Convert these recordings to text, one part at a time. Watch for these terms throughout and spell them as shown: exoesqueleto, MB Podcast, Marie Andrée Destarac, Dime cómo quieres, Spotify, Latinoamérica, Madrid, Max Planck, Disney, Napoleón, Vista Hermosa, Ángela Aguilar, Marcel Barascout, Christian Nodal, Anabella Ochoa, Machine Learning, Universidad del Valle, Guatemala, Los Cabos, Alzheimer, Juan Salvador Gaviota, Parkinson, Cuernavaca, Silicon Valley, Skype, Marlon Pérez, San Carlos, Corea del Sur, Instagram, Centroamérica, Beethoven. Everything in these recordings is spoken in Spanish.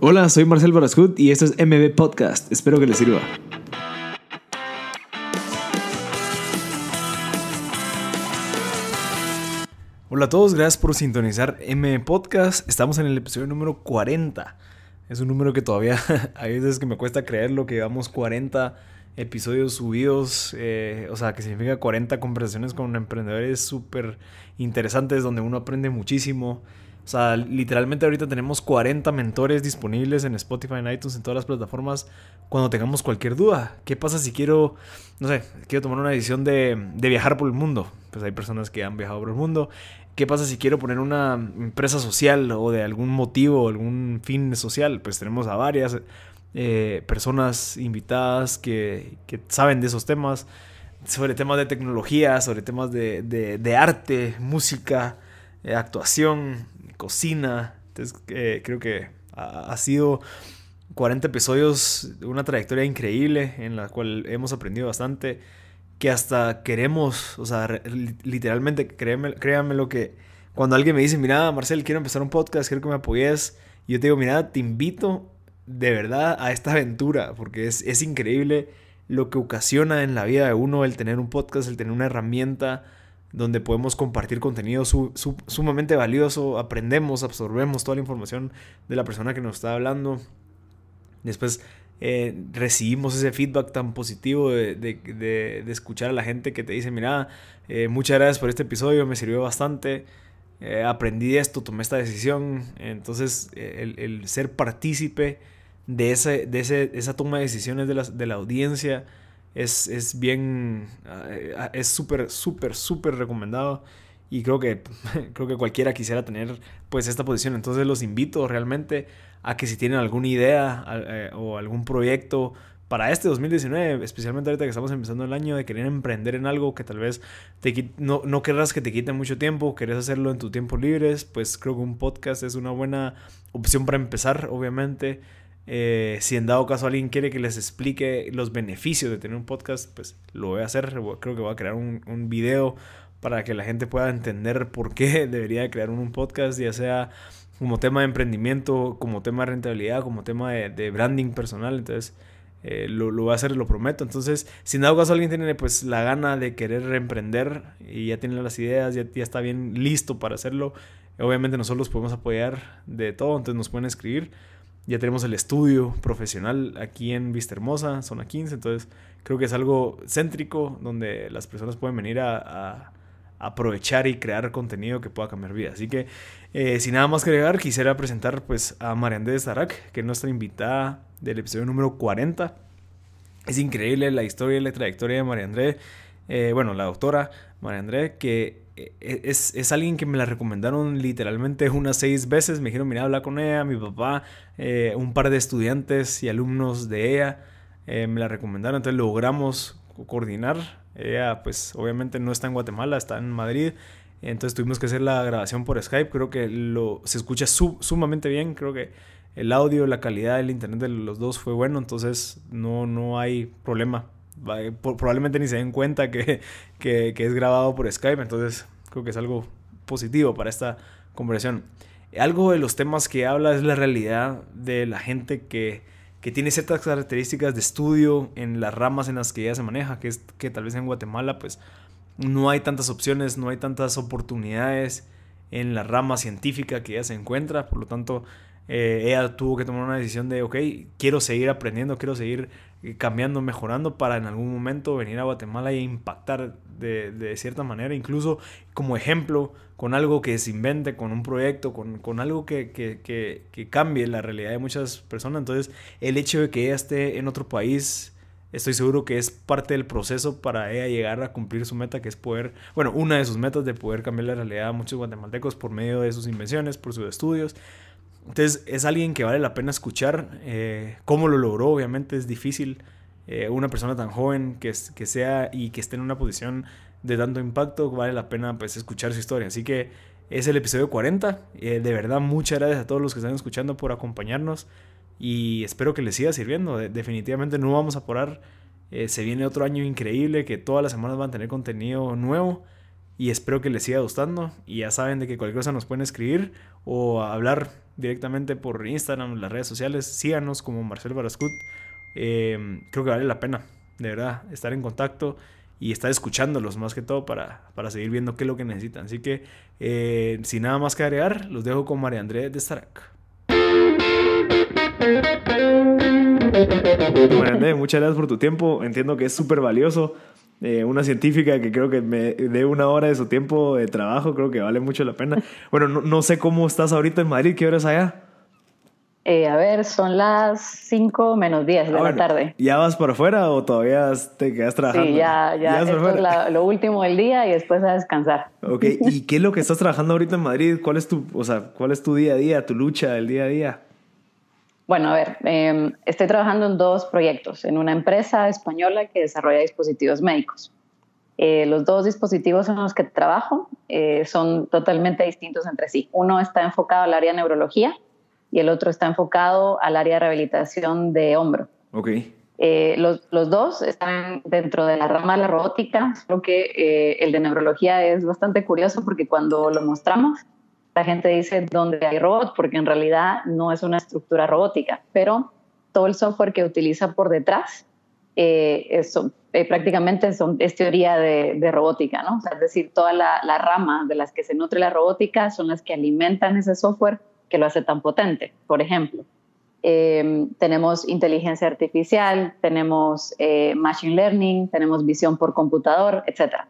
Hola, soy Marcel Barascout y esto es MB Podcast. Espero que les sirva. Hola a todos, gracias por sintonizar MB Podcast. Estamos en el episodio número 40. Es un número que todavía hay veces que me cuesta creerlo, que llevamos 40 episodios subidos. O sea, que significa 40 conversaciones con emprendedores súper interesantes donde uno aprende muchísimo. O sea, literalmente ahorita tenemos 40 mentores disponibles en Spotify, en iTunes, en todas las plataformas. Cuando tengamos cualquier duda, ¿qué pasa si quiero, no sé, quiero tomar una decisión de viajar por el mundo? Pues hay personas que han viajado por el mundo. ¿Qué pasa si quiero poner una empresa social o de algún motivo, algún fin social? Pues tenemos a varias personas invitadas que saben de esos temas, sobre temas de tecnología, sobre temas de arte, música, actuación, cocina. Entonces creo que ha sido 40 episodios, una trayectoria increíble en la cual hemos aprendido bastante, que hasta queremos, o sea, literalmente, créanme lo que cuando alguien me dice, mira, Marcel, quiero empezar un podcast, quiero que me apoyes, yo te digo, mira, te invito de verdad a esta aventura, porque es increíble lo que ocasiona en la vida de uno el tener un podcast, el tener una herramienta donde podemos compartir contenido sumamente valioso, aprendemos, absorbemos toda la información de la persona que nos está hablando. Después recibimos ese feedback tan positivo de escuchar a la gente que te dice, mira, muchas gracias por este episodio, me sirvió bastante, aprendí esto, tomé esta decisión. Entonces el ser partícipe de esa toma de decisiones de la audiencia es bien, es súper recomendado, y creo que cualquiera quisiera tener pues esta posición. Entonces los invito realmente a que si tienen alguna idea o algún proyecto para este 2019, especialmente ahorita que estamos empezando el año, de querer emprender en algo que tal vez no querrás que te quite mucho tiempo, querés hacerlo en tu tiempo libre, pues creo que un podcast es una buena opción para empezar, obviamente. Si en dado caso alguien quiere que les explique los beneficios de tener un podcast, pues lo voy a hacer. Creo que voy a crear un video para que la gente pueda entender por qué debería crear un podcast, ya sea como tema de emprendimiento, como tema de rentabilidad, como tema de branding personal. Entonces lo voy a hacer, lo prometo. Entonces, si en dado caso alguien tiene pues la gana de querer emprender y ya tiene las ideas, ya está bien listo para hacerlo, obviamente nosotros los podemos apoyar de todo. Entonces nos pueden escribir. Ya tenemos el estudio profesional aquí en Vista Hermosa, zona 15. Entonces creo que es algo céntrico donde las personas pueden venir a aprovechar y crear contenido que pueda cambiar vida. Así que sin nada más que agregar, quisiera presentar pues a Marie Andrée Destarac, que es nuestra invitada del episodio número 40. Es increíble la historia y la trayectoria de Marie Andrée. Bueno, la doctora Marie Andrée, que es alguien que me la recomendaron literalmente unas 6 veces. Me dijeron, mira, habla con ella, mi papá, un par de estudiantes y alumnos de ella me la recomendaron. Entonces logramos coordinar. Ella pues obviamente no está en Guatemala, está en Madrid. Entonces tuvimos que hacer la grabación por Skype. Creo que se escucha sumamente bien. Creo que el audio, la calidad del internet de los dos fue bueno. Entonces no hay problema. Probablemente ni se den cuenta que es grabado por Skype. Entonces creo que es algo positivo para esta conversación. Algo de los temas que habla es la realidad de la gente que tiene ciertas características de estudio en las ramas en las que ella se maneja, que es que tal vez en Guatemala pues no hay tantas opciones, no hay tantas oportunidades en la rama científica que ella se encuentra. Por lo tanto, ella tuvo que tomar una decisión de, ok, quiero seguir aprendiendo, quiero seguir cambiando, mejorando para en algún momento venir a Guatemala e impactar de cierta manera, incluso como ejemplo, con algo que se invente, con un proyecto, con algo que cambie la realidad de muchas personas. Entonces, el hecho de que ella esté en otro país, estoy seguro que es parte del proceso para ella llegar a cumplir su meta, que es poder, bueno, una de sus metas de poder cambiar la realidad a muchos guatemaltecos por medio de sus invenciones, por sus estudios. Entonces es alguien que vale la pena escuchar. Cómo lo logró, obviamente es difícil. Una persona tan joven que sea y que esté en una posición de tanto impacto, vale la pena pues escuchar su historia. Así que es el episodio 40. De verdad, muchas gracias a todos los que están escuchando por acompañarnos y espero que les siga sirviendo. Definitivamente no vamos a parar. Se viene otro año increíble, que todas las semanas van a tener contenido nuevo. Y espero que les siga gustando. Y ya saben de que cualquier cosa nos pueden escribir o hablar directamente por Instagram, las redes sociales. Síganos como Marcel Barascout. Creo que vale la pena, de verdad, estar en contacto y estar escuchándolos más que todo para seguir viendo qué es lo que necesitan. Así que, sin nada más que agregar, los dejo con Marie Andrée Destarac. Marie Andrée, muchas gracias por tu tiempo. Entiendo que es súper valioso. Una científica que creo que me dé una hora de su tiempo de trabajo, creo que vale mucho la pena. Bueno, no sé cómo estás ahorita en Madrid, ¿qué hora es allá? A ver, son las 5:10 de la tarde. ¿Ya vas para afuera o todavía te quedas trabajando? Sí, ya esto es lo último del día y después a descansar. Ok, ¿y qué es lo que estás trabajando ahorita en Madrid? ¿Cuál es tu día a día, tu lucha del día a día? Bueno, a ver, estoy trabajando en dos proyectos, en una empresa española que desarrolla dispositivos médicos. Los dos dispositivos en los que trabajo son totalmente distintos entre sí. Uno está enfocado al área de neurología y el otro está enfocado al área de rehabilitación de hombro. Okay. Los dos están dentro de la rama de la robótica, solo que el de neurología es bastante curioso porque cuando lo mostramos, la gente dice dónde hay robot, porque en realidad no es una estructura robótica, pero todo el software que utiliza por detrás prácticamente es teoría de robótica, ¿no? O sea, es decir, toda la rama de las que se nutre la robótica son las que alimentan ese software que lo hace tan potente. Por ejemplo, tenemos inteligencia artificial, tenemos Machine Learning, tenemos visión por computador, etcétera.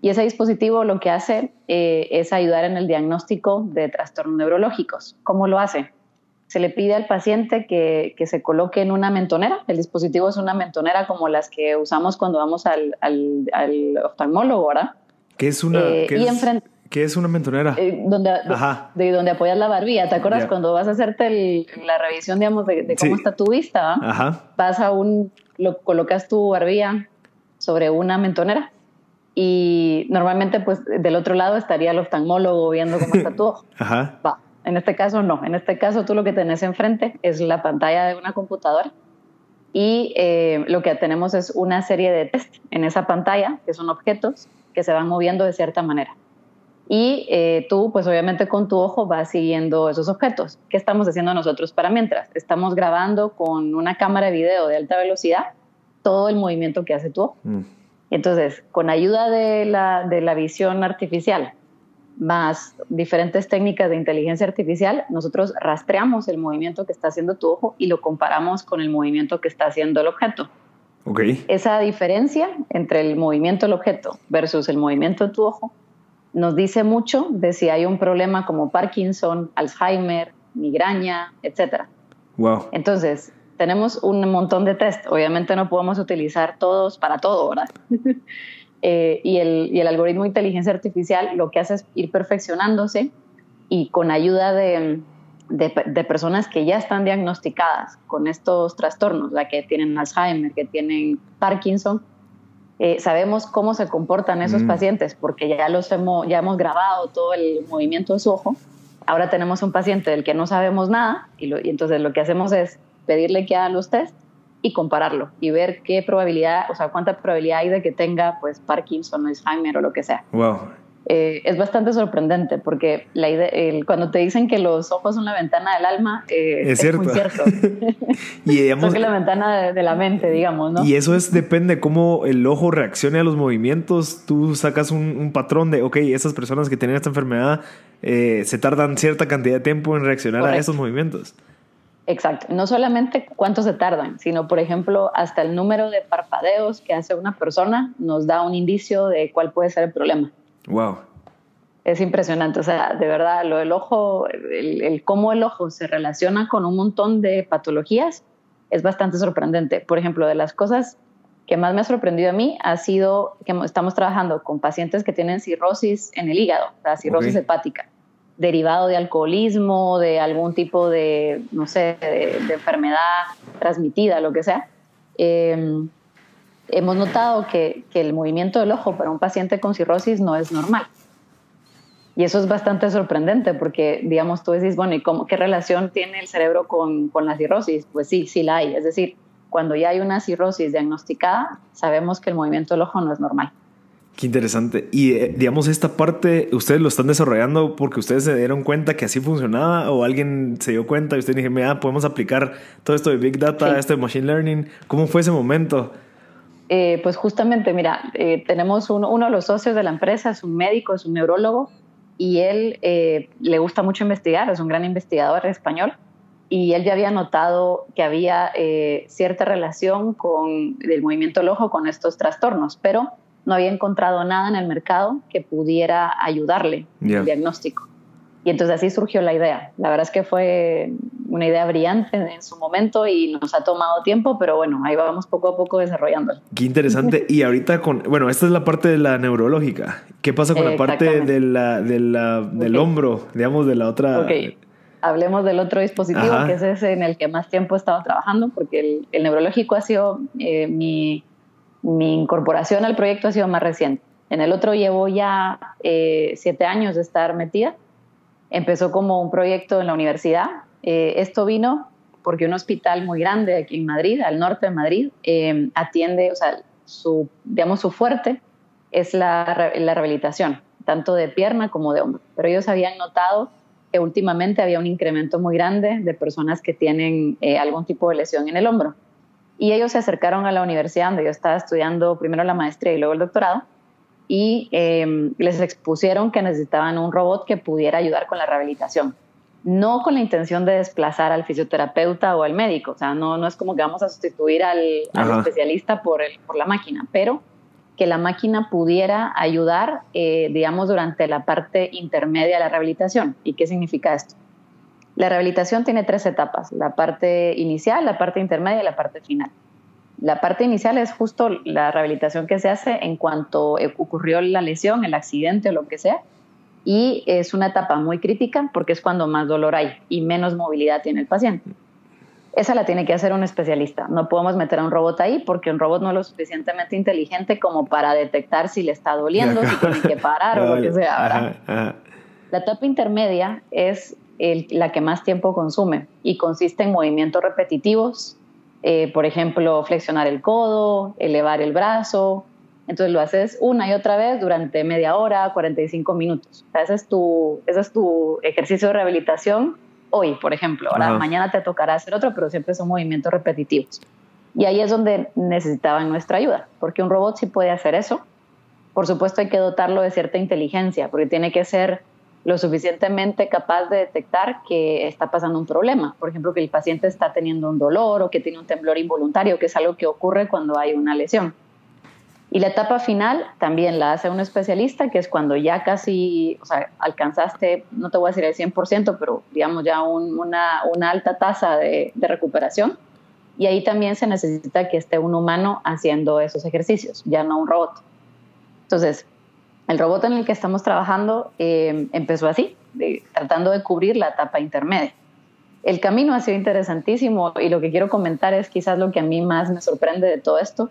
Y ese dispositivo lo que hace es ayudar en el diagnóstico de trastornos neurológicos. ¿Cómo lo hace? Se le pide al paciente que se coloque en una mentonera. El dispositivo es una mentonera como las que usamos cuando vamos al oftalmólogo, ¿verdad? ¿Qué es una mentonera? Donde apoyas la barbilla. ¿Te acuerdas cuando vas a hacerte la revisión, digamos, de cómo está tu vista? Ajá. Colocas tu barbilla sobre una mentonera. Y normalmente, pues, del otro lado estaría el oftalmólogo viendo cómo está tu ojo. Ajá. Va. En este caso, no. En este caso, tú lo que tenés enfrente es la pantalla de una computadora y lo que tenemos es una serie de test en esa pantalla, que son objetos que se van moviendo de cierta manera. Y tú, pues, obviamente con tu ojo vas siguiendo esos objetos. ¿Qué estamos haciendo nosotros para mientras? Estamos grabando con una cámara de video de alta velocidad todo el movimiento que hace tu ojo. Mm. Entonces, con ayuda de la visión artificial, más diferentes técnicas de inteligencia artificial, nosotros rastreamos el movimiento que está haciendo tu ojo y lo comparamos con el movimiento que está haciendo el objeto. Okay. Esa diferencia entre el movimiento del objeto versus el movimiento de tu ojo nos dice mucho de si hay un problema como Parkinson, Alzheimer, migraña, etc. Wow. Entonces, tenemos un montón de test. Obviamente no podemos utilizar todos para todo, ¿verdad? Y el algoritmo de inteligencia artificial lo que hace es ir perfeccionándose y con ayuda de personas que ya están diagnosticadas con estos trastornos, la que tienen Alzheimer, que tienen Parkinson, sabemos cómo se comportan esos pacientes porque ya hemos grabado todo el movimiento de su ojo. Ahora tenemos un paciente del que no sabemos nada y entonces lo que hacemos es pedirle que haga los test y compararlo y ver qué probabilidad, o sea, cuánta probabilidad hay de que tenga, pues, Parkinson, Alzheimer o lo que sea. Wow. Es bastante sorprendente porque cuando te dicen que los ojos son la ventana del alma, es muy cierto. Y digamos, son que la ventana de la mente, digamos, ¿no? Y eso depende cómo el ojo reaccione a los movimientos. Tú sacas un patrón de, ok, esas personas que tienen esta enfermedad se tardan cierta cantidad de tiempo en reaccionar. Correcto. A esos movimientos. Exacto. No solamente cuánto se tardan, sino, por ejemplo, hasta el número de parpadeos que hace una persona nos da un indicio de cuál puede ser el problema. Wow. Es impresionante. O sea, de verdad, lo del ojo, cómo el ojo se relaciona con un montón de patologías es bastante sorprendente. Por ejemplo, de las cosas que más me ha sorprendido a mí ha sido que estamos trabajando con pacientes que tienen cirrosis en el hígado, o sea, cirrosis hepática, derivado de alcoholismo, de algún tipo de, no sé, de enfermedad transmitida, lo que sea. Hemos notado que el movimiento del ojo para un paciente con cirrosis no es normal. Y eso es bastante sorprendente porque, digamos, tú decís, bueno, ¿y qué relación tiene el cerebro con la cirrosis? Pues sí, sí la hay. Es decir, cuando ya hay una cirrosis diagnosticada, sabemos que el movimiento del ojo no es normal. Qué interesante. Y digamos, esta parte, ¿ustedes lo están desarrollando porque ustedes se dieron cuenta que así funcionaba o alguien se dio cuenta y ustedes dijeron, mira, podemos aplicar todo esto de Big Data, sí, esto de Machine Learning? ¿Cómo fue ese momento? Pues justamente, mira, tenemos uno de los socios de la empresa, es un médico, es un neurólogo, y él le gusta mucho investigar, es un gran investigador español, y él ya había notado que había cierta relación con el movimiento del ojo con estos trastornos, pero no había encontrado nada en el mercado que pudiera ayudarle en el diagnóstico. Y entonces así surgió la idea. La verdad es que fue una idea brillante en su momento y nos ha tomado tiempo, pero bueno, ahí vamos poco a poco desarrollándola. Qué interesante. Y ahorita con... Bueno, esta es la parte de la neurológica. ¿Qué pasa con la parte del hombro, digamos, de la otra...? Okay. Hablemos del otro dispositivo, ajá, que es ese en el que más tiempo he estado trabajando, porque el neurológico ha sido mi incorporación al proyecto ha sido más reciente. En el otro llevo ya 7 años de estar metida. Empezó como un proyecto en la universidad. Esto vino porque un hospital muy grande aquí en Madrid, al norte de Madrid, atiende, o sea, su fuerte es la rehabilitación, tanto de pierna como de hombro. Pero ellos habían notado que últimamente había un incremento muy grande de personas que tienen algún tipo de lesión en el hombro. Y ellos se acercaron a la universidad donde yo estaba estudiando primero la maestría y luego el doctorado y les expusieron que necesitaban un robot que pudiera ayudar con la rehabilitación. No con la intención de desplazar al fisioterapeuta o al médico. O sea, no es como que vamos a sustituir al especialista por la máquina, pero que la máquina pudiera ayudar, digamos, durante la parte intermedia de la rehabilitación. ¿Y qué significa esto? La rehabilitación tiene 3 etapas, la parte inicial, la parte intermedia y la parte final. La parte inicial es justo la rehabilitación que se hace en cuanto ocurrió la lesión, el accidente o lo que sea, y es una etapa muy crítica porque es cuando más dolor hay y menos movilidad tiene el paciente. Esa la tiene que hacer un especialista. No podemos meter a un robot ahí porque un robot no es lo suficientemente inteligente como para detectar si le está doliendo, si tiene que parar o lo que sea, ¿verdad? Ajá. La etapa intermedia es... la que más tiempo consume y consiste en movimientos repetitivos, por ejemplo, flexionar el codo, elevar el brazo. Entonces lo haces una y otra vez durante media hora, 45 minutos. O sea, ese es tu ejercicio de rehabilitación hoy, por ejemplo. Ahora, mañana te tocará hacer otro, pero siempre son movimientos repetitivos. Y ahí es donde necesitaban nuestra ayuda, porque un robot sí puede hacer eso. Por supuesto, hay que dotarlo de cierta inteligencia, porque tiene que ser lo suficientemente capaz de detectar que está pasando un problema. Por ejemplo, que el paciente está teniendo un dolor o que tiene un temblor involuntario, que es algo que ocurre cuando hay una lesión. Y la etapa final también la hace un especialista, que es cuando ya casi, o sea, alcanzaste, no te voy a decir el 100%, pero digamos ya una alta tasa de recuperación. Y ahí también se necesita que esté un humano haciendo esos ejercicios, ya no un robot. Entonces, el robot en el que estamos trabajando empezó así, tratando de cubrir la etapa intermedia. El camino ha sido interesantísimo y lo que quiero comentar es quizás lo que a mí más me sorprende de todo esto,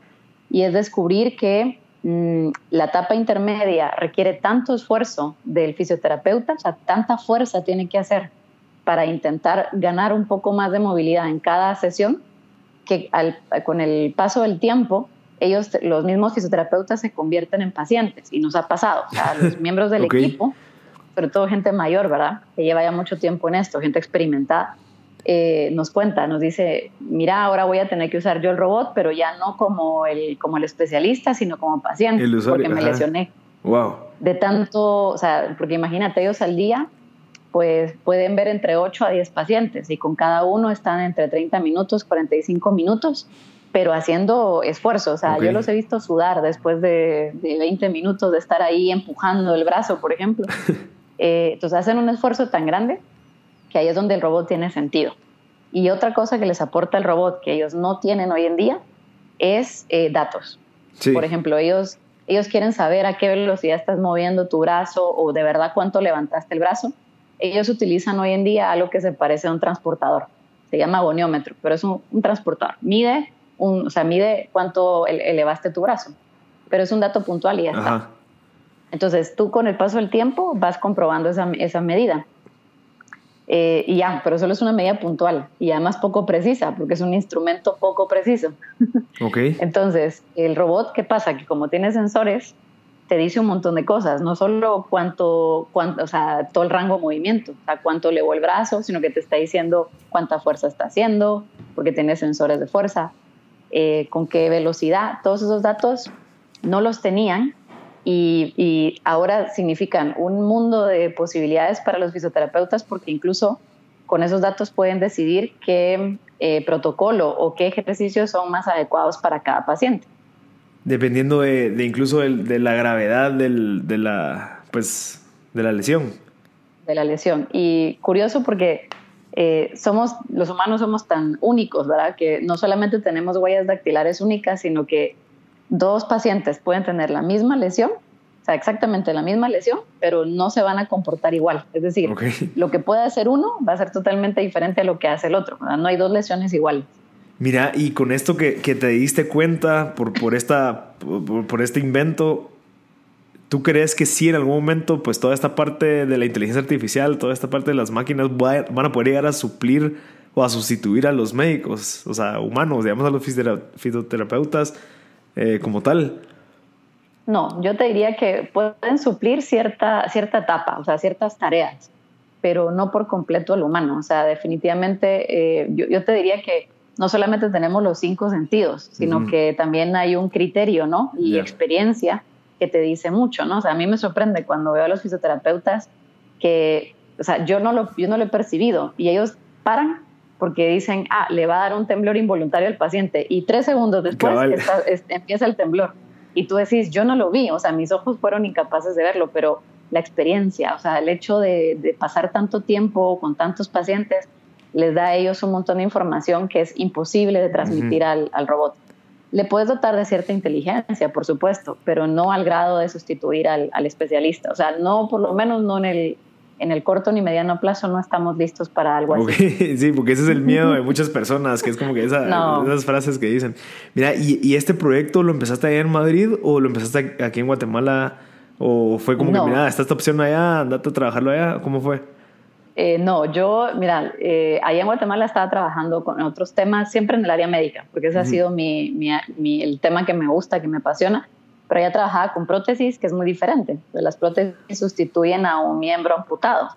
y es descubrir que la etapa intermedia requiere tanto esfuerzo del fisioterapeuta, o sea, tanta fuerza tiene que hacer para intentar ganar un poco más de movilidad en cada sesión, que con el paso del tiempo ellos, los mismos fisioterapeutas, se convierten en pacientes y nos ha pasado. O sea, los miembros del equipo, sobre todo gente mayor, ¿verdad?, que lleva ya mucho tiempo en esto, gente experimentada, nos cuenta, nos dice, mira, ahora voy a tener que usar yo el robot, pero ya no como el especialista, sino como paciente, porque me lesioné. Wow. De tanto, o sea, porque imagínate, ellos al día pues pueden ver entre 8 a 10 pacientes y con cada uno están entre 30 minutos, 45 minutos, pero haciendo esfuerzo. O sea, yo los he visto sudar después de 20 minutos de estar ahí empujando el brazo, por ejemplo. Entonces hacen un esfuerzo tan grande que ahí es donde el robot tiene sentido. Y otra cosa que les aporta el robot que ellos no tienen hoy en día es datos. Sí. Por ejemplo, ellos quieren saber a qué velocidad estás moviendo tu brazo o de verdad cuánto levantaste el brazo. Ellos utilizan hoy en día algo que se parece a un transportador. Se llama goniómetro, pero es un transportador. Mide... mide cuánto elevaste tu brazo, pero es un dato puntual y ya está. Entonces tú con el paso del tiempo vas comprobando esa medida y ya, pero solo es una medida puntual y además poco precisa porque es un instrumento poco preciso. Entonces el robot, ¿qué pasa? Que como tiene sensores te dice un montón de cosas, no solo cuánto, o sea, todo el rango de movimiento, o sea, cuánto elevó el brazo, sino que te está diciendo cuánta fuerza está haciendo, porque tiene sensores de fuerza, con qué velocidad. Todos esos datos no los tenían y ahora significan un mundo de posibilidades para los fisioterapeutas, porque incluso con esos datos pueden decidir qué protocolo o qué ejercicios son más adecuados para cada paciente. Dependiendo de incluso de la gravedad de la lesión. De la lesión. Y curioso porque los humanos somos tan únicos, ¿verdad? Que no solamente tenemos huellas dactilares únicas, sino que dos pacientes pueden tener la misma lesión, o sea, exactamente la misma lesión, pero no se van a comportar igual. Es decir, okay, lo que puede hacer uno va a ser totalmente diferente a lo que hace el otro, ¿verdad? No hay dos lesiones iguales. Mira, y con esto que te diste cuenta por este invento, ¿tú crees que sí en algún momento pues toda esta parte de la inteligencia artificial, toda esta parte de las máquinas van a poder llegar a suplir o a sustituir a los médicos, o sea, humanos, digamos a los fisioterapeutas como tal? No, yo te diría que pueden suplir cierta etapa, o sea, ciertas tareas, pero no por completo al humano. O sea, definitivamente yo te diría que no solamente tenemos los 5 sentidos, sino que también hay un criterio, ¿no? Y experiencia que te dice mucho, ¿no? O sea, a mí me sorprende cuando veo a los fisioterapeutas que, o sea, yo no lo he percibido y ellos paran porque dicen, le va a dar un temblor involuntario al paciente y 3 segundos después empieza el temblor. Y tú decís, yo no lo vi, o sea, mis ojos fueron incapaces de verlo, pero la experiencia, o sea, el hecho de pasar tanto tiempo con tantos pacientes les da a ellos un montón de información que es imposible de transmitir al robot. Le puedes dotar de cierta inteligencia, por supuesto, pero no al grado de sustituir al especialista. O sea, no, por lo menos no en el corto ni mediano plazo no estamos listos para algo así. Sí, porque ese es el miedo de muchas personas, que es como que esas frases que dicen. Mira, ¿y este proyecto lo empezaste allá en Madrid o lo empezaste aquí en Guatemala? ¿O fue como que, mira, está esta opción allá, andate a trabajarlo allá? ¿Cómo fue? No, yo, mira, allá en Guatemala estaba trabajando con otros temas, siempre en el área médica, porque ese ha sido el tema que me gusta, que me apasiona, pero allá trabajaba con prótesis, que es muy diferente. Las prótesis sustituyen a un miembro amputado.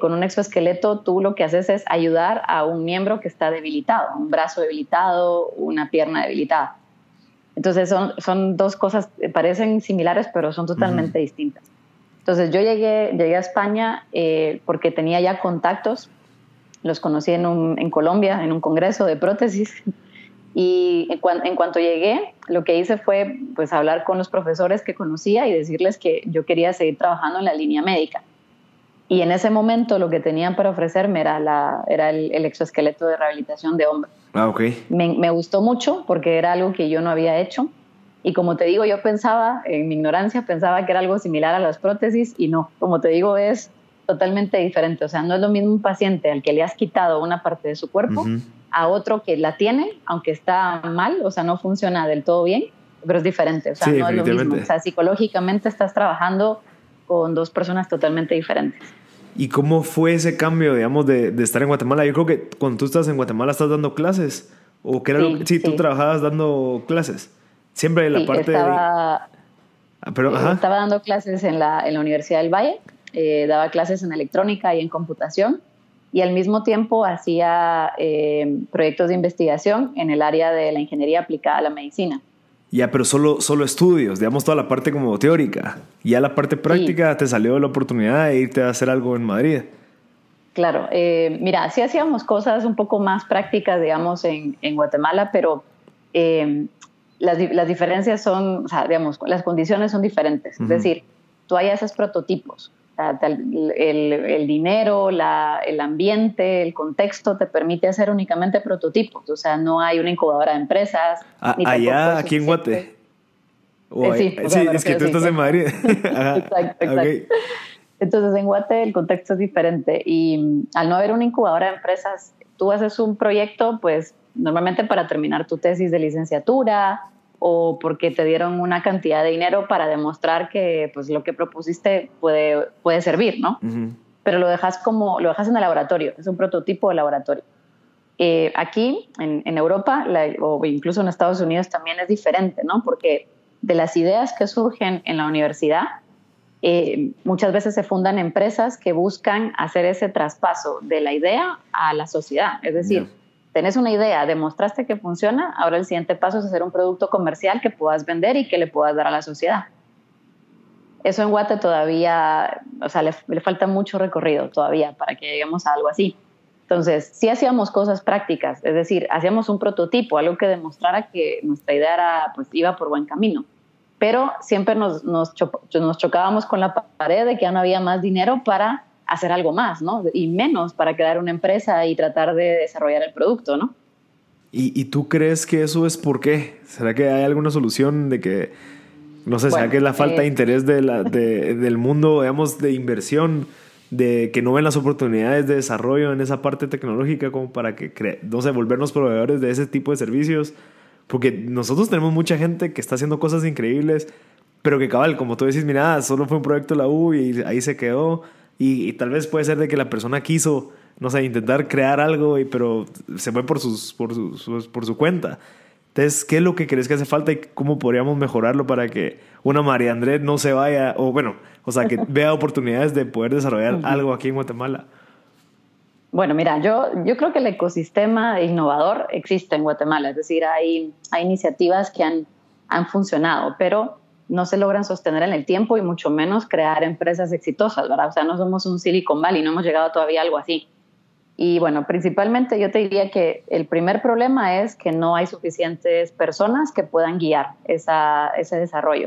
Con un exoesqueleto tú lo que haces es ayudar a un miembro que está debilitado, un brazo debilitado, una pierna debilitada. Entonces son dos cosas, parecen similares, pero son totalmente distintas. Entonces yo llegué a España porque tenía ya contactos, los conocí en Colombia, en un congreso de prótesis, y en cuanto llegué lo que hice fue pues hablar con los profesores que conocía y decirles que yo quería seguir trabajando en la línea médica. Y en ese momento lo que tenían para ofrecerme era el exoesqueleto de rehabilitación de hombro. Ah, okay. Me gustó mucho porque era algo que yo no había hecho. Y como te digo, yo pensaba, en mi ignorancia, pensaba que era algo similar a las prótesis y no. Como te digo, es totalmente diferente. O sea, no es lo mismo un paciente al que le has quitado una parte de su cuerpo a otro que la tiene, aunque está mal, o sea, no funciona del todo bien, pero es diferente. O sea, sí, no es lo mismo. O sea, psicológicamente estás trabajando con dos personas totalmente diferentes. ¿Y cómo fue ese cambio, digamos, de estar en Guatemala? Yo creo que cuando tú estás en Guatemala estás dando clases. ¿O qué era tú trabajabas dando clases? Siempre en la parte estaba dando clases en la Universidad del Valle, daba clases en electrónica y en computación, y al mismo tiempo hacía proyectos de investigación en el área de la ingeniería aplicada a la medicina. Ya, pero solo estudios, digamos toda la parte como teórica. Ya la parte práctica te salió la oportunidad de irte a hacer algo en Madrid. Claro, mira, sí hacíamos cosas un poco más prácticas, digamos, en Guatemala, pero... Las diferencias son, o sea, digamos, las condiciones son diferentes. Es decir, tú hay esos prototipos. O sea, el dinero, el ambiente, el contexto te permite hacer únicamente prototipos. O sea, no hay una incubadora de empresas. Allá, aquí en Guate. Es que tú estás en Madrid. Exacto. Okay. Entonces, en Guate el contexto es diferente. Y al no haber una incubadora de empresas, tú haces un proyecto, pues, normalmente para terminar tu tesis de licenciatura o porque te dieron una cantidad de dinero para demostrar que pues, lo que propusiste puede servir, ¿no? Pero lo dejas en el laboratorio, es un prototipo de laboratorio. Aquí, en Europa o incluso en Estados Unidos también es diferente, ¿no? Porque de las ideas que surgen en la universidad, muchas veces se fundan empresas que buscan hacer ese traspaso de la idea a la sociedad. Es decir, tenés una idea, demostraste que funciona, ahora el siguiente paso es hacer un producto comercial que puedas vender y que le puedas dar a la sociedad. Eso en Guate todavía, o sea, le falta mucho recorrido todavía para que lleguemos a algo así. Entonces, sí hacíamos cosas prácticas, es decir, hacíamos un prototipo, algo que demostrara que nuestra idea era, pues, iba por buen camino. Pero siempre nos chocábamos con la pared de que ya no había más dinero para hacer algo más, ¿no? Y menos para crear una empresa y tratar de desarrollar el producto, ¿no? ¿Y tú crees que eso es por qué? ¿Será que hay alguna solución de que, no sé, bueno, será que es la falta de interés del mundo, digamos, de inversión, de que no ven las oportunidades de desarrollo en esa parte tecnológica como para que, no sé, volvernos proveedores de ese tipo de servicios? Porque nosotros tenemos mucha gente que está haciendo cosas increíbles, pero que cabal, como tú decís, mira, solo fue un proyecto de la U y ahí se quedó, y tal vez puede ser de que la persona quiso, no sé, intentar crear algo, pero se fue por su cuenta. Entonces, ¿qué es lo que crees que hace falta y cómo podríamos mejorarlo para que una María Andrés no se vaya, o bueno, o sea, que vea oportunidades de poder desarrollar algo aquí en Guatemala? Bueno, mira, yo creo que el ecosistema innovador existe en Guatemala, es decir, hay iniciativas que han funcionado, pero no se logran sostener en el tiempo y mucho menos crear empresas exitosas, ¿verdad? O sea, no somos un Silicon Valley, no hemos llegado todavía a algo así. Y bueno, principalmente yo te diría que el primer problema es que no hay suficientes personas que puedan guiar ese desarrollo.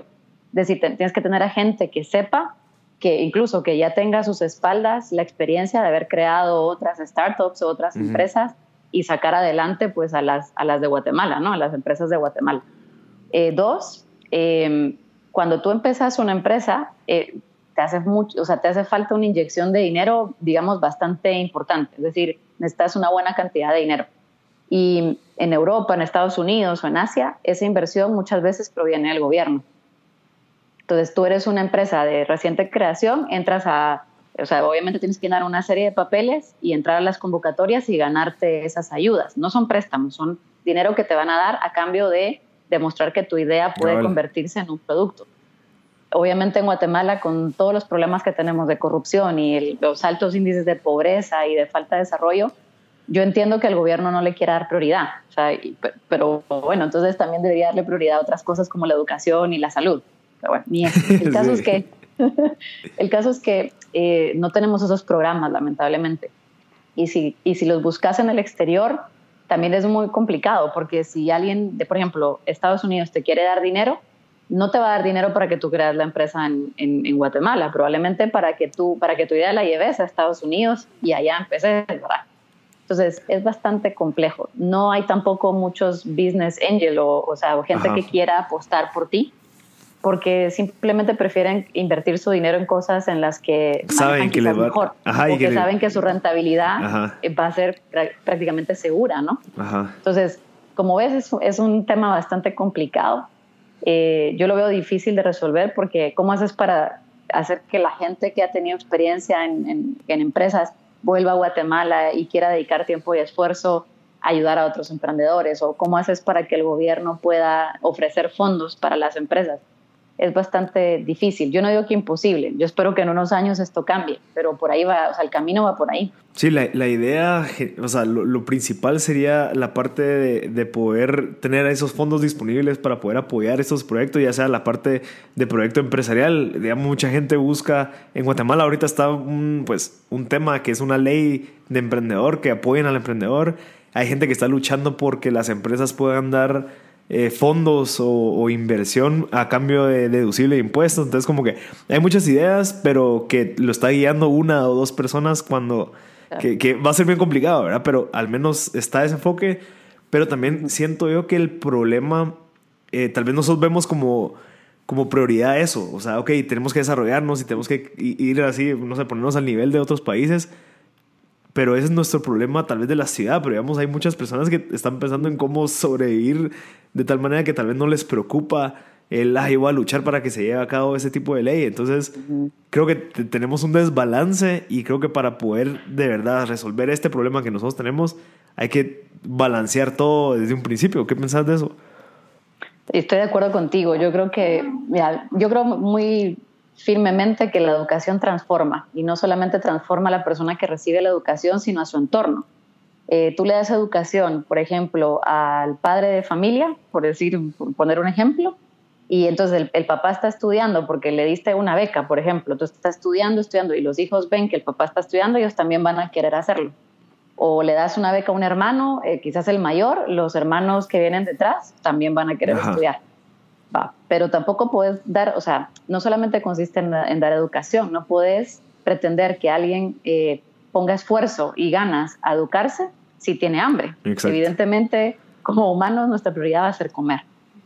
Es decir, tienes que tener a gente que sepa, que incluso que ya tenga a sus espaldas la experiencia de haber creado otras startups o otras empresas y sacar adelante, pues, a las de Guatemala, ¿no? A las empresas de Guatemala. Cuando tú empiezas una empresa, te hace falta una inyección de dinero, digamos, bastante importante. Es decir, necesitas una buena cantidad de dinero. Y en Europa, en Estados Unidos o en Asia, esa inversión muchas veces proviene del gobierno. Entonces, tú eres una empresa de reciente creación, o sea, obviamente tienes que llenar una serie de papeles y entrar a las convocatorias y ganarte esas ayudas. No son préstamos, son dinero que te van a dar a cambio de demostrar que tu idea puede convertirse en un producto. Obviamente en Guatemala, con todos los problemas que tenemos de corrupción y los altos índices de pobreza y de falta de desarrollo, yo entiendo que el gobierno no le quiera dar prioridad, o sea, pero bueno, entonces también debería darle prioridad a otras cosas como la educación y la salud. Pero bueno, ni eso. El caso es que no tenemos esos programas, lamentablemente. Y si los buscas en el exterior, también es muy complicado, porque si alguien, por ejemplo, Estados Unidos te quiere dar dinero, no te va a dar dinero para que tú creas la empresa en Guatemala, probablemente para que tu idea la lleves a Estados Unidos y allá empeces, ¿verdad? Entonces, es bastante complejo. No hay tampoco muchos business angel, o sea, gente que quiera apostar por ti, porque simplemente prefieren invertir su dinero en cosas en las que saben que les va mejor, saben que su rentabilidad va a ser prácticamente segura, ¿no? Entonces, como ves, es un tema bastante complicado. Yo lo veo difícil de resolver, porque ¿cómo haces para hacer que la gente que ha tenido experiencia en empresas vuelva a Guatemala y quiera dedicar tiempo y esfuerzo a ayudar a otros emprendedores? ¿O cómo haces para que el gobierno pueda ofrecer fondos para las empresas? Es bastante difícil. Yo no digo que imposible. Yo espero que en unos años esto cambie, pero por ahí va, o sea, el camino va por ahí. Sí, la idea, o sea, lo principal sería la parte de poder tener esos fondos disponibles para poder apoyar estos proyectos, ya sea la parte de proyecto empresarial. Digamos, mucha gente busca, en Guatemala ahorita está un tema que es una ley de emprendedor, que apoyen al emprendedor. Hay gente que está luchando porque las empresas puedan dar fondos o inversión a cambio de deducible de impuestos. Entonces, como que hay muchas ideas, pero que lo está guiando una o dos personas, cuando que va a ser bien complicado, ¿verdad? Pero al menos está ese enfoque. Pero también siento yo que el problema, tal vez nosotros vemos como prioridad eso, o sea, ok, tenemos que desarrollarnos y tenemos que ir así, no sé, ponernos al nivel de otros países. Pero ese es nuestro problema, tal vez, de la ciudad. Pero, digamos, hay muchas personas que están pensando en cómo sobrevivir de tal manera que tal vez no les preocupa el voy a luchar para que se lleve a cabo ese tipo de ley. Entonces, creo que tenemos un desbalance, y creo que para poder de verdad resolver este problema que nosotros tenemos, hay que balancear todo desde un principio. ¿Qué pensás de eso? Estoy de acuerdo contigo. Yo creo que, mira, yo creo muy firmemente que la educación transforma, y no solamente transforma a la persona que recibe la educación, sino a su entorno. Tú le das educación, por ejemplo, al padre de familia, por poner un ejemplo, y entonces el papá está estudiando porque le diste una beca, por ejemplo. Tú estás estudiando, y los hijos ven que el papá está estudiando, ellos también van a querer hacerlo. O le das una beca a un hermano, quizás el mayor, los hermanos que vienen detrás también van a querer estudiar. Va. Pero tampoco puedes dar, o sea, no solamente consiste en dar educación, no puedes pretender que alguien ponga esfuerzo y ganas a educarse si tiene hambre. Exacto. Evidentemente, como humanos, nuestra prioridad va a ser comer.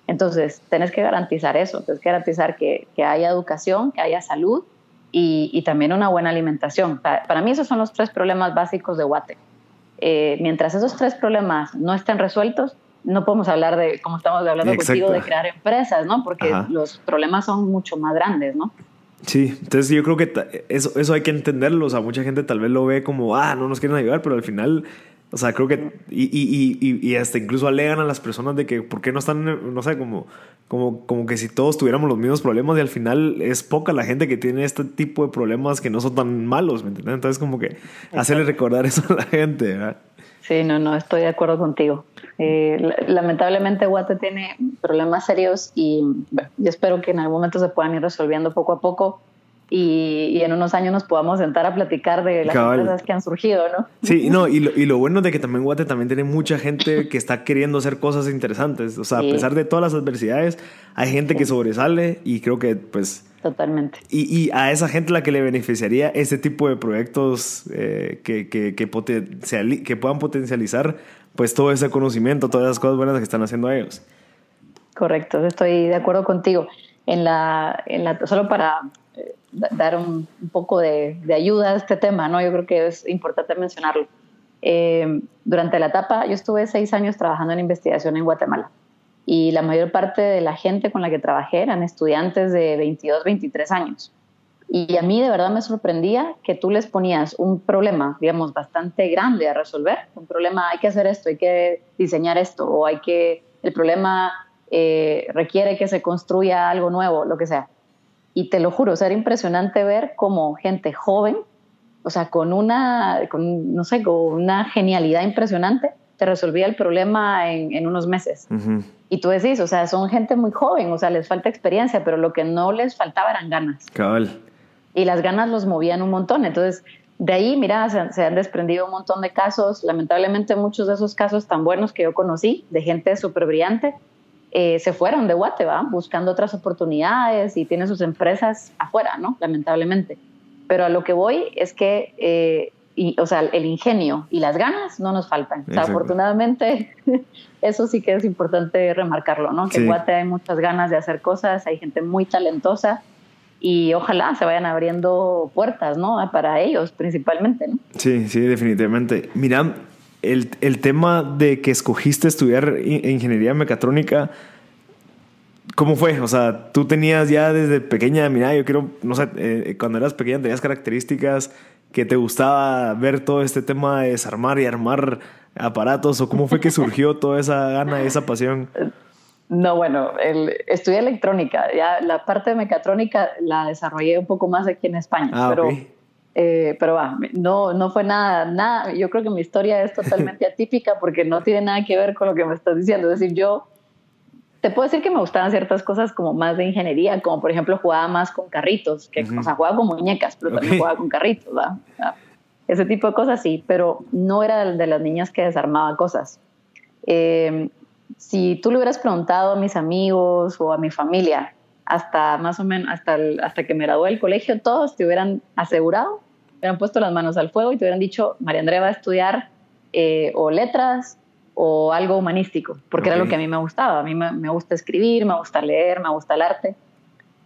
Entonces, tenés que garantizar eso, tenés que garantizar que haya educación, que haya salud y también una buena alimentación. Para mí esos son los tres problemas básicos de Guate. Mientras esos tres problemas no estén resueltos, no podemos hablar de, como estamos hablando contigo, de crear empresas, ¿no? Porque los problemas son mucho más grandes, ¿no? Sí, entonces yo creo que eso hay que entenderlo. O sea, mucha gente tal vez lo ve como, no nos quieren ayudar, pero al final, o sea, creo que, y hasta incluso alegan a las personas de que por qué no están, no sé, como que si todos tuviéramos los mismos problemas, y al final es poca la gente que tiene este tipo de problemas que no son tan malos, ¿me entiendes? Entonces como que hacerle recordar eso a la gente, ¿verdad? Sí, no, estoy de acuerdo contigo. Lamentablemente Guate tiene problemas serios y bueno, yo espero que en algún momento se puedan ir resolviendo poco a poco y en unos años nos podamos sentar a platicar de las cosas que han surgido, ¿no? Sí, no, y lo bueno de que también Guate también tiene mucha gente que está queriendo hacer cosas interesantes. O sea, sí, a pesar de todas las adversidades, hay gente que sobresale y creo que pues... Totalmente. Y a esa gente la que le beneficiaría este tipo de proyectos que puedan potencializar pues todo ese conocimiento, todas esas cosas buenas que están haciendo ellos. Correcto, estoy de acuerdo contigo. Solo para dar un poco de ayuda a este tema, ¿no? Yo creo que es importante mencionarlo. Durante la etapa, yo estuve 6 años trabajando en investigación en Guatemala. Y la mayor parte de la gente con la que trabajé eran estudiantes de 22, 23 años. Y a mí de verdad me sorprendía que tú les ponías un problema, digamos, bastante grande a resolver. Un problema, hay que hacer esto, hay que diseñar esto, o el problema requiere que se construya algo nuevo, lo que sea. Y te lo juro, o sea, era impresionante ver cómo gente joven, o sea, con una genialidad impresionante, te resolvía el problema en unos meses. Uh-huh. Y tú decís, o sea, son gente muy joven, o sea, les falta experiencia, pero lo que no les faltaba eran ganas. Cabal. Y las ganas los movían un montón. Entonces, de ahí, mira, se han desprendido un montón de casos. Lamentablemente, muchos de esos casos tan buenos que yo conocí, de gente súper brillante, se fueron de Guate, ¿va? Buscando otras oportunidades y tienen sus empresas afuera, ¿no? Lamentablemente. Pero a lo que voy es que... o sea, el ingenio y las ganas no nos faltan. O sea, afortunadamente, eso sí que es importante remarcarlo, ¿no? Que en Guate hay muchas ganas de hacer cosas, hay gente muy talentosa y ojalá se vayan abriendo puertas, ¿no? Para ellos principalmente, ¿no? Sí, sí, definitivamente. Mira, el tema de que escogiste estudiar ingeniería mecatrónica, ¿cómo fue? O sea, tú tenías ya desde pequeña, mira, yo quiero, no sé, cuando eras pequeña tenías características que te gustaba ver todo este tema de desarmar y armar aparatos, o cómo fue que surgió toda esa gana, esa pasión. No, bueno, estudié electrónica, ya la parte de mecatrónica la desarrollé un poco más aquí en España, no fue nada, yo creo que mi historia es totalmente atípica porque no tiene nada que ver con lo que me estás diciendo. Es decir, yo te puedo decir que me gustaban ciertas cosas como más de ingeniería, como por ejemplo jugaba más con carritos, que, o sea, jugaba con muñecas, pero también jugaba con carritos, ¿verdad? Ese tipo de cosas sí, pero no era de las niñas que desarmaba cosas. Si tú le hubieras preguntado a mis amigos o a mi familia, hasta más o menos, hasta que me gradué del colegio, todos te hubieran asegurado, te hubieran puesto las manos al fuego y te hubieran dicho, María Andrée va a estudiar o letras, o algo humanístico, porque era lo que a mí me gustaba. A mí me gusta escribir, me gusta leer, me gusta el arte.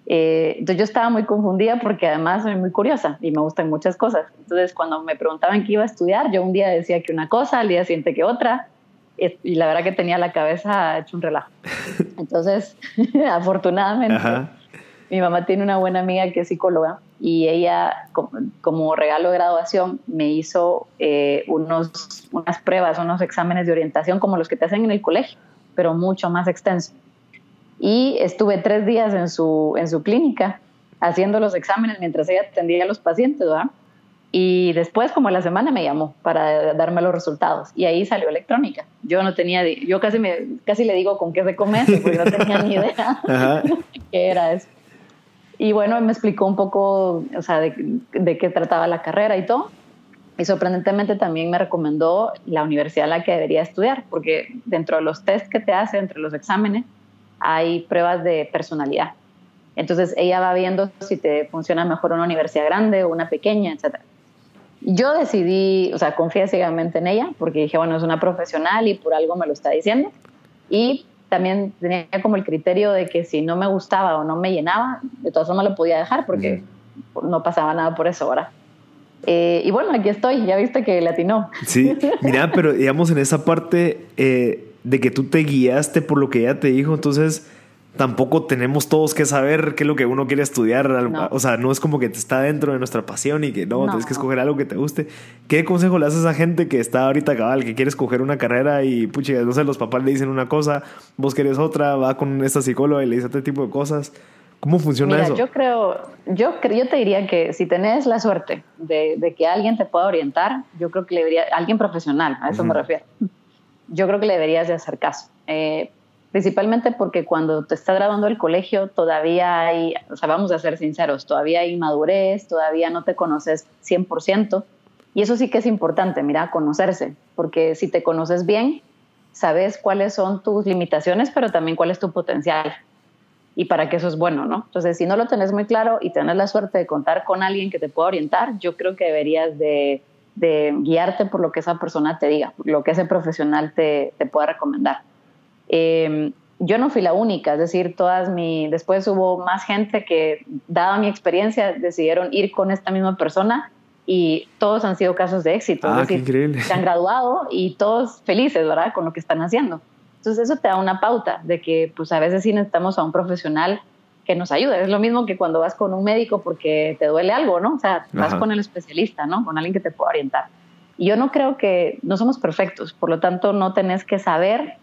Entonces yo estaba muy confundida porque además soy muy curiosa y me gustan muchas cosas. Entonces cuando me preguntaban qué iba a estudiar, yo un día decía que una cosa, al día siguiente que otra, y la verdad que tenía la cabeza hecho un relajo. Entonces, afortunadamente, mi mamá tiene una buena amiga que es psicóloga y ella, como regalo de graduación, me hizo unas pruebas, unos exámenes de orientación como los que te hacen en el colegio, pero mucho más extenso. y estuve 3 días en su clínica haciendo los exámenes mientras ella atendía a los pacientes, ¿verdad? Y después, como a la semana, me llamó para darme los resultados y ahí salió electrónica. Yo no tenía, yo casi le digo con qué se come, porque no tenía ni idea qué era eso. Y bueno, me explicó un poco, o sea, de qué trataba la carrera y todo. Y sorprendentemente también me recomendó la universidad en la que debería estudiar, porque dentro de los test que te hace, entre los exámenes, hay pruebas de personalidad. Entonces ella va viendo si te funciona mejor una universidad grande o una pequeña, etc. Yo decidí, o sea, confié ciegamente en ella, porque dije, bueno, es una profesional y por algo me lo está diciendo. Y también tenía como el criterio de que si no me gustaba o no me llenaba, de todas formas lo podía dejar, porque no pasaba nada por eso, ¿verdad? Y bueno, aquí estoy, ya viste que le atinó. Sí, mira, pero digamos en esa parte de que tú te guiaste por lo que ella te dijo, entonces tampoco tenemos todos que saber qué es lo que uno quiere estudiar, no. O sea, no es como que está dentro de nuestra pasión y que no, tienes que escoger algo que te guste. ¿Qué consejo le das a esa gente que está ahorita cabal, que quiere escoger una carrera y pucha, no sé, los papás le dicen una cosa, vos querés otra, va con esta psicóloga y le dice este tipo de cosas? ¿Cómo funciona eso? Mira, yo te diría que si tenés la suerte de que alguien te pueda orientar, yo creo que le debería, alguien profesional, a eso me refiero, yo creo que le deberías de hacer caso. Principalmente porque cuando te estás graduando del colegio todavía hay, o sea, vamos a ser sinceros, todavía hay inmadurez, todavía no te conoces 100%. Y eso sí que es importante, mira, conocerse. Porque si te conoces bien, sabes cuáles son tus limitaciones, pero también cuál es tu potencial. Y para que eso es bueno, ¿no? Entonces, si no lo tenés muy claro y tenés la suerte de contar con alguien que te pueda orientar, yo creo que deberías de guiarte por lo que esa persona te diga, lo que ese profesional te pueda recomendar. Yo no fui la única, es decir, después hubo más gente que, dada mi experiencia, decidieron ir con esta misma persona y todos han sido casos de éxito. Es decir, qué increíble. Se han graduado y todos felices, ¿verdad?, con lo que están haciendo. Entonces eso te da una pauta de que pues a veces sí necesitamos a un profesional que nos ayude. Es lo mismo que cuando vas con un médico porque te duele algo, ¿no? O sea, vas con el especialista, ¿no? Con alguien que te pueda orientar. Y yo no creo que... No somos perfectos, por lo tanto no tenés que saber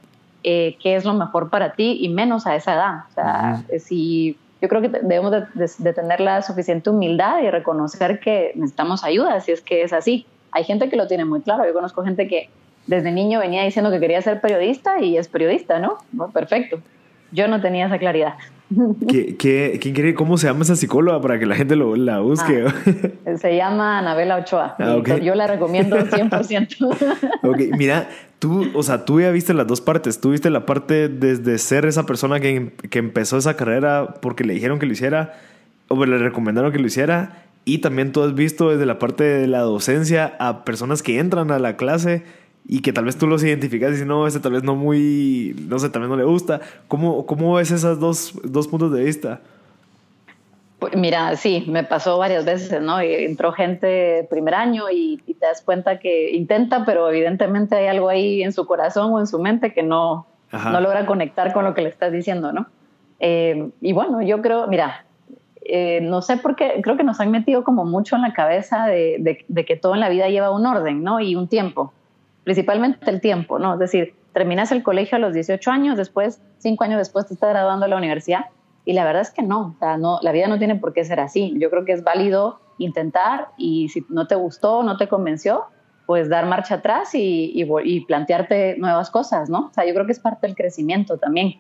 qué es lo mejor para ti y menos a esa edad. O sea, yo creo que debemos de tener la suficiente humildad y reconocer que necesitamos ayuda si es que es así. Hay gente que lo tiene muy claro. Yo conozco gente que desde niño venía diciendo que quería ser periodista y es periodista, ¿no? Bueno, perfecto. Yo no tenía esa claridad. ¿Quién quiere? ¿Cómo se llama esa psicóloga para que la gente la busque? Se llama Anabella Ochoa. Okay. Yo la recomiendo 100%. Okay. Mira, tú ya viste las dos partes. Tú viste la parte desde ser esa persona que empezó esa carrera porque le dijeron que lo hiciera o le recomendaron que lo hiciera, y también tú has visto desde la parte de la docencia a personas que entran a la clase y que tal vez tú los identificas y dices, no, este tal vez no muy, no sé, tal vez no le gusta. ¿Cómo ves esos dos puntos de vista? Pues mira, sí, me pasó varias veces, ¿no? Entró gente primer año y te das cuenta que intenta, pero evidentemente hay algo ahí en su corazón o en su mente que no logra conectar con lo que le estás diciendo, ¿no? Y bueno, yo creo, mira, no sé por qué, creo que nos han metido como mucho en la cabeza de que todo en la vida lleva un orden, ¿no? Y un tiempo. Principalmente el tiempo, ¿no? Es decir, terminas el colegio a los 18 años, después, 5 años después te estás graduando de la universidad, y la verdad es que no, o sea, no, la vida no tiene por qué ser así. Yo creo que es válido intentar, y si no te gustó, no te convenció, pues dar marcha atrás y plantearte nuevas cosas, ¿no? O sea, yo creo que es parte del crecimiento también.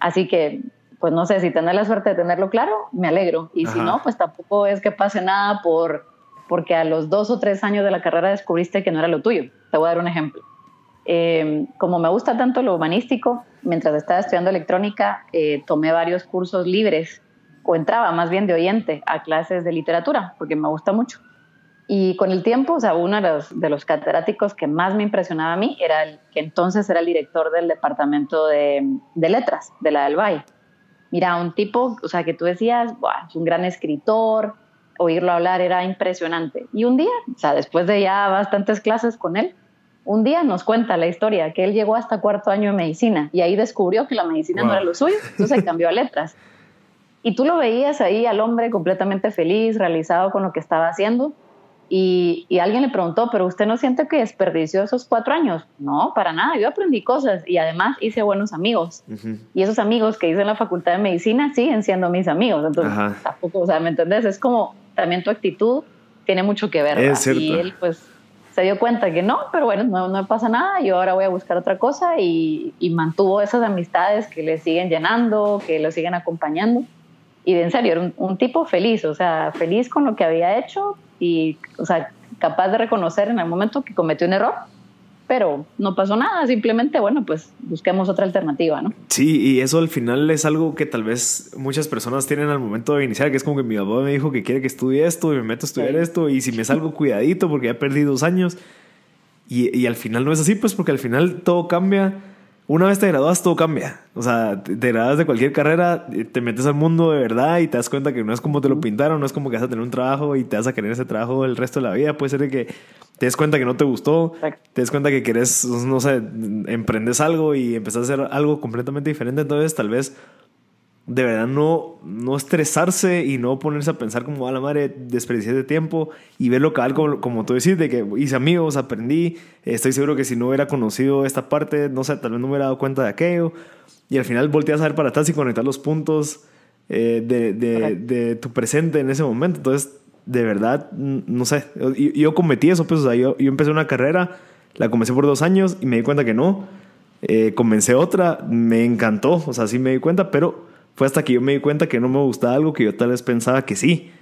Así que, pues no sé, si tenés la suerte de tenerlo claro, me alegro, y si no, pues tampoco es que pase nada porque a los 2 o 3 años de la carrera descubriste que no era lo tuyo. Te voy a dar un ejemplo. Como me gusta tanto lo humanístico, mientras estaba estudiando electrónica, tomé varios cursos libres, o entraba más bien de oyente a clases de literatura, porque me gusta mucho. Y con el tiempo, o sea, uno de los catedráticos que más me impresionaba a mí era el que entonces era el director del departamento de letras, de la del Valle. Mira, un tipo, o sea, que tú decías, "Buah, es un gran escritor", oírlo hablar era impresionante. Y un día, o sea, después de ya bastantes clases con él, un día nos cuenta la historia que él llegó hasta 4º año de medicina y ahí descubrió que la medicina no era lo suyo, entonces cambió a letras. Y tú lo veías ahí al hombre completamente feliz, realizado con lo que estaba haciendo, Y alguien le preguntó, ¿pero usted no siente que desperdició esos 4 años? No, para nada, yo aprendí cosas y además hice buenos amigos. Uh-huh. Y esos amigos que hice en la facultad de medicina siguen siendo mis amigos. Entonces, ajá, tampoco, o sea, ¿me entendés? Es como también tu actitud tiene mucho que ver. Es cierto. Y él pues se dio cuenta que no, pero bueno, no pasa nada, yo ahora voy a buscar otra cosa y mantuvo esas amistades que le siguen llenando, que lo siguen acompañando. Y en serio, era un tipo feliz, o sea, feliz con lo que había hecho y, o sea, capaz de reconocer en el momento que cometió un error, pero no pasó nada, simplemente, bueno, pues busquemos otra alternativa, ¿no? Sí, y eso al final es algo que tal vez muchas personas tienen al momento de iniciar, que es como que mi papá me dijo que quiere que estudie esto y me meto a estudiar esto, y si me salgo, cuidadito, porque ya perdí 2 años. Y al final no es así, pues, porque al final todo cambia. Una vez te gradúas, todo cambia. O sea, te gradúas de cualquier carrera, te metes al mundo de verdad y te das cuenta que no es como te lo pintaron, no es como que vas a tener un trabajo y te vas a querer ese trabajo el resto de la vida. Puede ser que te des cuenta que no te gustó, te des cuenta que querés, no sé, emprendes algo y empezás a hacer algo completamente diferente. Entonces, tal vez, de verdad, no estresarse y no ponerse a pensar como, a la madre, desperdiciar de tiempo y verlo cabal como tú decís, de que hice amigos, aprendí, estoy seguro que si no hubiera conocido esta parte, no sé, tal vez no me hubiera dado cuenta de aquello. Y al final volteas a ver para atrás y conectar los puntos de tu presente en ese momento. Entonces, de verdad, no sé, yo cometí eso, pues, o sea, yo empecé una carrera, la comencé por 2 años y me di cuenta que no, comencé otra, me encantó, o sea, sí me di cuenta, pero fue hasta que yo me di cuenta que no me gustaba algo que yo tal vez pensaba que sí.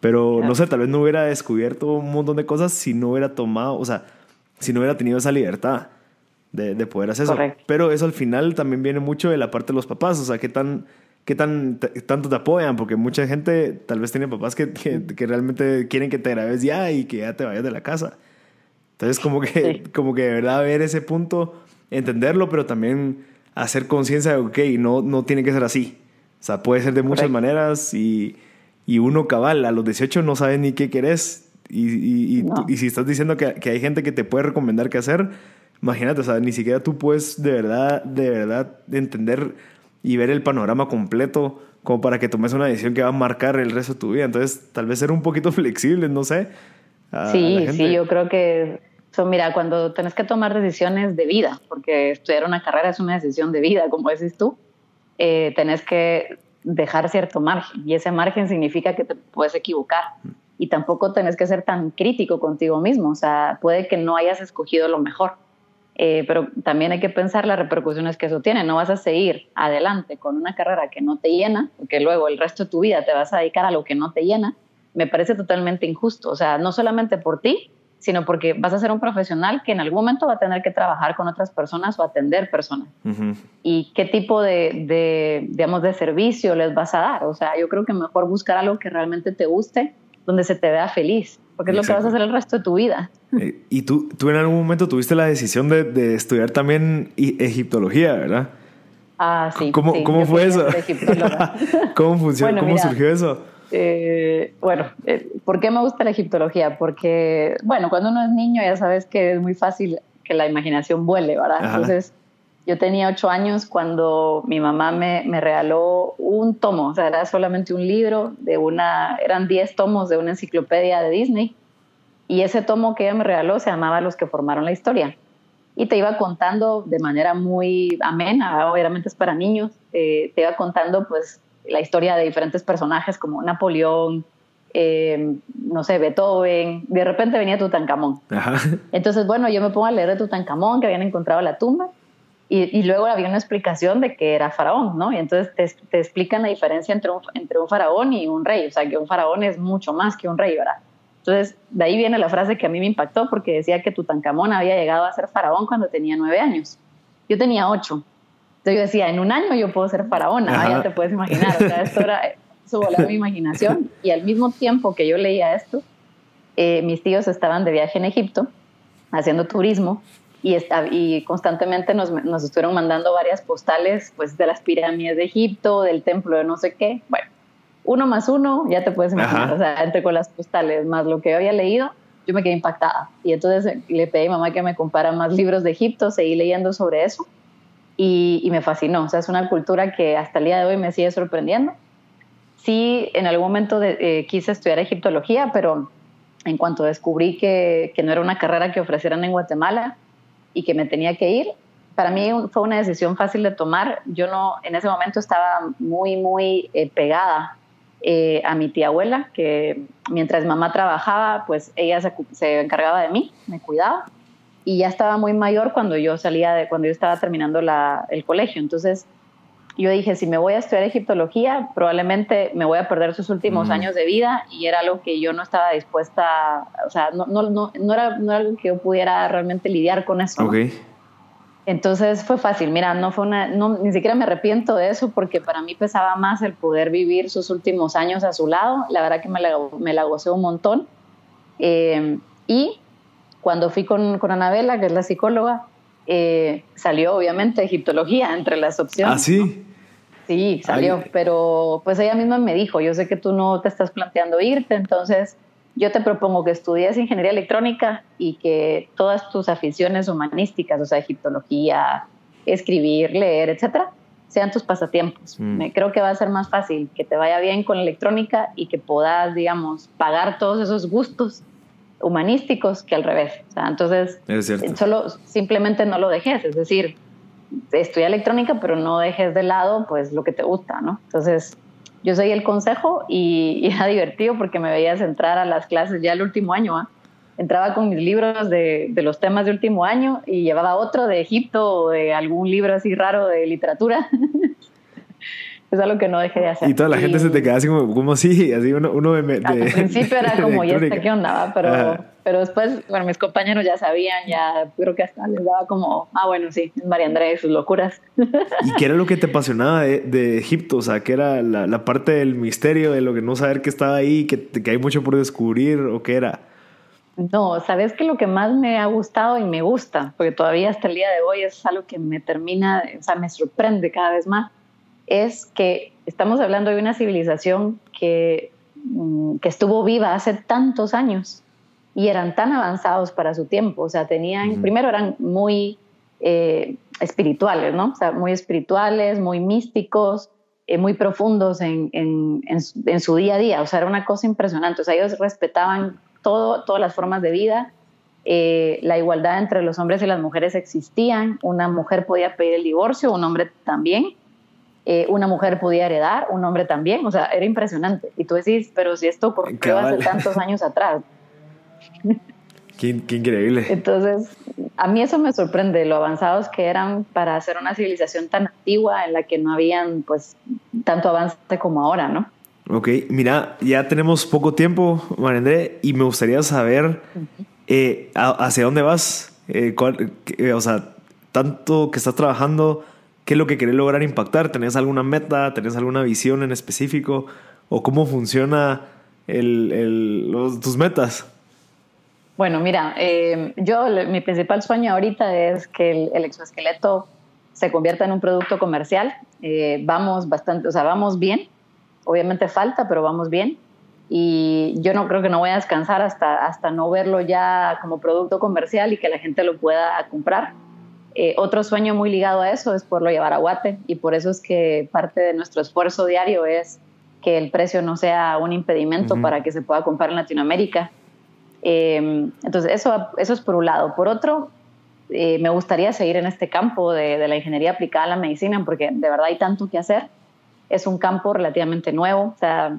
Pero claro, no sé, tal vez no hubiera descubierto un montón de cosas si no hubiera tomado, o sea, si no hubiera tenido esa libertad de poder hacer eso. Correcto. Pero eso al final también viene mucho de la parte de los papás, o sea, qué tanto te apoyan, porque mucha gente tal vez tiene papás que realmente quieren que te grabes ya y que ya te vayas de la casa. Entonces, como que de verdad ver ese punto, entenderlo, pero también hacer conciencia de, ok, no tiene que ser así. O sea, puede ser de muchas maneras y uno cabal, a los 18 no sabes ni qué querés. Y si estás diciendo que hay gente que te puede recomendar qué hacer, imagínate, o sea, ni siquiera tú puedes de verdad entender y ver el panorama completo como para que tomes una decisión que va a marcar el resto de tu vida. Entonces, tal vez ser un poquito flexible, no sé. Sí, yo creo que... Mira, cuando tenés que tomar decisiones de vida, porque estudiar una carrera es una decisión de vida, como decís tú, tenés que dejar cierto margen, y ese margen significa que te puedes equivocar y tampoco tenés que ser tan crítico contigo mismo, o sea, puede que no hayas escogido lo mejor, pero también hay que pensar las repercusiones que eso tiene. No vas a seguir adelante con una carrera que no te llena, porque luego el resto de tu vida te vas a dedicar a lo que no te llena. Me parece totalmente injusto, o sea, no solamente por ti, sino porque vas a ser un profesional que en algún momento va a tener que trabajar con otras personas o atender personas. Uh-huh. ¿Y qué tipo de servicio les vas a dar? O sea, yo creo que mejor buscar algo que realmente te guste, donde se te vea feliz, porque es lo que vas a hacer el resto de tu vida. Y tú en algún momento tuviste la decisión de estudiar también egiptología, ¿verdad? Ah, sí. ¿Cómo fue eso? ¿Cómo funcionó? Bueno, ¿cómo surgió eso? ¿Por qué me gusta la egiptología? Porque, bueno, cuando uno es niño ya sabes que es muy fácil que la imaginación vuele, ¿verdad? Ajá. Entonces, yo tenía 8 años cuando mi mamá me regaló un tomo, o sea, era solamente un libro, eran 10 tomos de una enciclopedia de Disney, y ese tomo que ella me regaló se llamaba Los que formaron la historia. Y te iba contando de manera muy amena, obviamente es para niños, te iba contando, pues, la historia de diferentes personajes como Napoleón, no sé, Beethoven. De repente venía Tutankamón. Ajá. Entonces, bueno, yo me pongo a leer de Tutankamón, que habían encontrado la tumba, y luego había una explicación de que era faraón, ¿no? Y entonces te explican la diferencia entre un faraón y un rey. O sea, que un faraón es mucho más que un rey, ¿verdad? Entonces, de ahí viene la frase que a mí me impactó, porque decía que Tutankamón había llegado a ser faraón cuando tenía 9 años. Yo tenía 8. Yo decía, en un año yo puedo ser faraona. Ajá. Ya te puedes imaginar, o sea, esto era, eso volaba mi imaginación. Y al mismo tiempo que yo leía esto, mis tíos estaban de viaje en Egipto haciendo turismo y constantemente nos estuvieron mandando varias postales, pues, de las pirámides de Egipto, del templo de no sé qué. Bueno, 1 más 1, ya te puedes imaginar. Ajá. O sea, entre con las postales más lo que yo había leído, yo me quedé impactada, y entonces le pedí a mi mamá que me comprara más libros de Egipto, seguí leyendo sobre eso. Y me fascinó, o sea, es una cultura que hasta el día de hoy me sigue sorprendiendo. Sí, en algún momento quise estudiar egiptología, pero en cuanto descubrí que no era una carrera que ofrecieran en Guatemala y que me tenía que ir, para mí fue una decisión fácil de tomar. Yo no, en ese momento estaba muy pegada a mi tía abuela, que mientras mamá trabajaba, pues ella se encargaba de mí, me cuidaba, y ya estaba muy mayor cuando yo estaba terminando el colegio. Entonces yo dije, si me voy a estudiar egiptología, probablemente me voy a perder sus últimos años de vida, y era algo que yo no estaba dispuesta, o sea, no era algo que yo pudiera realmente lidiar con eso. Okay. ¿No? Entonces fue fácil. Mira, ni siquiera me arrepiento de eso, porque para mí pesaba más el poder vivir sus últimos años a su lado. La verdad que me la gocé un montón. Y cuando fui con Anabella, que es la psicóloga, salió obviamente egiptología entre las opciones. ¿Ah, sí? ¿No? Sí, salió. Ay. Pero pues ella misma me dijo, yo sé que tú no te estás planteando irte, entonces yo te propongo que estudies ingeniería electrónica y que todas tus aficiones humanísticas, o sea, egiptología, escribir, leer, etcétera, sean tus pasatiempos. Creo que va a ser más fácil que te vaya bien con la electrónica y que puedas, digamos, pagar todos esos gustos humanísticos que al revés. O sea, entonces, simplemente no lo dejes, es decir, estudia electrónica, pero no dejes de lado pues lo que te gusta, ¿no? Entonces, yo seguí el consejo y era divertido porque me veías entrar a las clases ya el último año, ¿eh? Entraba con mis libros de los temas de último año y llevaba otro de Egipto o de algún libro así raro de literatura. Es algo que no dejé de hacer. Y toda la gente se te queda así como sí, así uno de... Al principio era como, ¿y esta qué onda? Pero después, bueno, mis compañeros ya sabían, ya creo que hasta les daba como, bueno, sí, María Andrée y sus locuras. ¿Y qué era lo que te apasionaba de Egipto? O sea, ¿qué era la parte del misterio, de lo que no saber que estaba ahí, que hay mucho por descubrir, o qué era? No, ¿sabes que lo que más me ha gustado y me gusta, porque todavía hasta el día de hoy es algo que me termina, o sea, me sorprende cada vez más, es que estamos hablando de una civilización que estuvo viva hace tantos años y eran tan avanzados para su tiempo? O sea, primero eran muy espirituales, ¿no? O sea, muy espirituales, muy místicos, muy profundos en su día a día. O sea, era una cosa impresionante. O sea, ellos respetaban todas las formas de vida. La igualdad entre los hombres y las mujeres existían. Una mujer podía pedir el divorcio, un hombre también. Una mujer podía heredar, un hombre también. O sea, era impresionante. Y tú decís, pero si esto ocurrió hace tantos años atrás. Qué increíble. Entonces, a mí eso me sorprende, lo avanzados que eran para hacer una civilización tan antigua en la que no habían, pues, tanto avance como ahora, ¿no? Ok, mira, ya tenemos poco tiempo, María Andrée, y me gustaría saber hacia dónde vas. O sea, tanto que estás trabajando... ¿Qué es lo que querés lograr impactar? ¿Tenés alguna meta? ¿Tenés alguna visión en específico? ¿O cómo funciona tus metas? Bueno, mira, mi principal sueño ahorita es que el exoesqueleto se convierta en un producto comercial. Vamos bien. Obviamente falta, pero vamos bien. Y yo no creo que no voy a descansar hasta no verlo ya como producto comercial y que la gente lo pueda comprar. Otro sueño muy ligado a eso es poderlo llevar a Guate, y por eso es que parte de nuestro esfuerzo diario es que el precio no sea un impedimento para que se pueda comprar en Latinoamérica. Entonces eso es por un lado. Por otro, me gustaría seguir en este campo de la ingeniería aplicada a la medicina, porque de verdad hay tanto que hacer. Es un campo relativamente nuevo, o sea,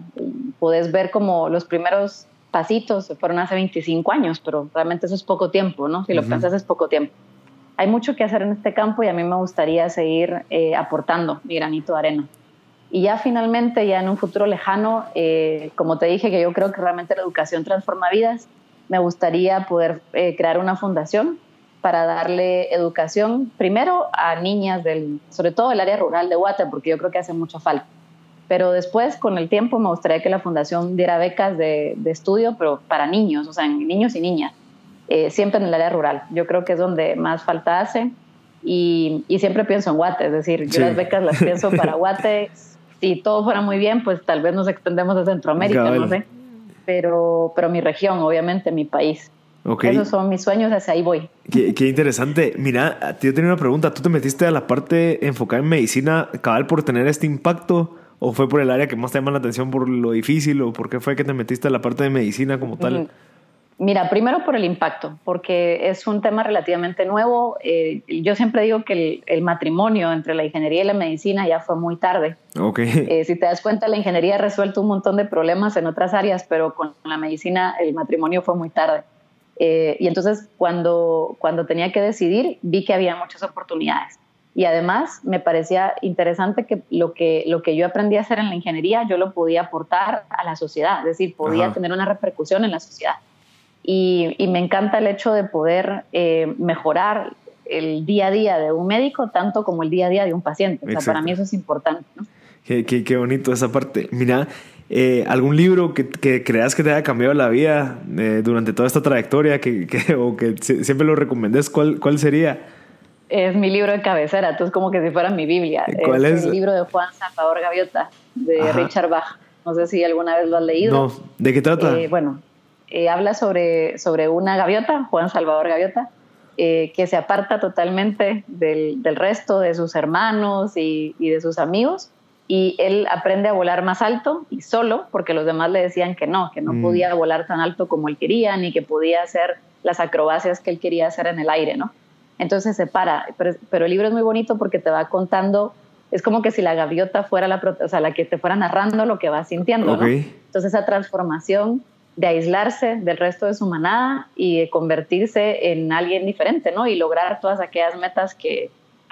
podés ver como los primeros pasitos fueron hace 25 años, pero realmente eso es poco tiempo, ¿no? Si lo pensás, es poco tiempo. Hay mucho que hacer en este campo y a mí me gustaría seguir aportando mi granito de arena. Y ya finalmente, ya en un futuro lejano, como te dije, que yo creo que realmente la educación transforma vidas, me gustaría poder crear una fundación para darle educación, primero a niñas, sobre todo del área rural de Guate, porque yo creo que hace mucha falta. Pero después, con el tiempo, me gustaría que la fundación diera becas de estudio, pero para niños, o sea, niños y niñas. Siempre en el área rural. Yo creo que es donde más falta hace, y siempre pienso en Guate, es decir, yo las becas las pienso para Guate. Si todo fuera muy bien, pues tal vez nos extendemos a Centroamérica, no sé, pero mi región, obviamente, mi país. Okay. Esos son mis sueños, hacia ahí voy. Qué interesante. Mira, yo tenía una pregunta. ¿Tú te metiste a la parte enfocada en medicina cabal por tener este impacto, o fue por el área que más te llama la atención, por lo difícil, o por qué fue que te metiste a la parte de medicina como tal? Mira, primero por el impacto, porque es un tema relativamente nuevo. Yo siempre digo que el matrimonio entre la ingeniería y la medicina ya fue muy tarde. Okay. Si te das cuenta, la ingeniería ha resuelto un montón de problemas en otras áreas, pero con la medicina el matrimonio fue muy tarde. Y entonces cuando tenía que decidir, vi que había muchas oportunidades. Y además me parecía interesante que lo que yo aprendí a hacer en la ingeniería, yo lo podía aportar a la sociedad, es decir, podía Ajá. tener una repercusión en la sociedad. Y me encanta el hecho de poder mejorar el día a día de un médico tanto como el día a día de un paciente. O sea, para mí eso es importante, ¿no? Qué bonito esa parte. Mira, ¿algún libro que creas que te haya cambiado la vida durante toda esta trayectoria o que siempre lo recomendés? ¿Cuál sería? Es mi libro de cabecera, entonces como que si fuera mi Biblia. ¿Cuál es? El libro de Juan Salvador Gaviota, de Ajá. Richard Bach. No sé si alguna vez lo has leído. No. ¿De qué trata? Habla sobre una gaviota, Juan Salvador Gaviota, que se aparta totalmente del resto de sus hermanos y de sus amigos, y él aprende a volar más alto y solo, porque los demás le decían que no podía volar tan alto como él quería, ni que podía hacer las acrobacias que él quería hacer en el aire, ¿no? Entonces se para, pero el libro es muy bonito porque te va contando, es como que si la gaviota fuera la que te fuera narrando lo que va sintiendo, okay. ¿no? Entonces esa transformación de aislarse del resto de su manada y de convertirse en alguien diferente, ¿no? Y lograr todas aquellas metas que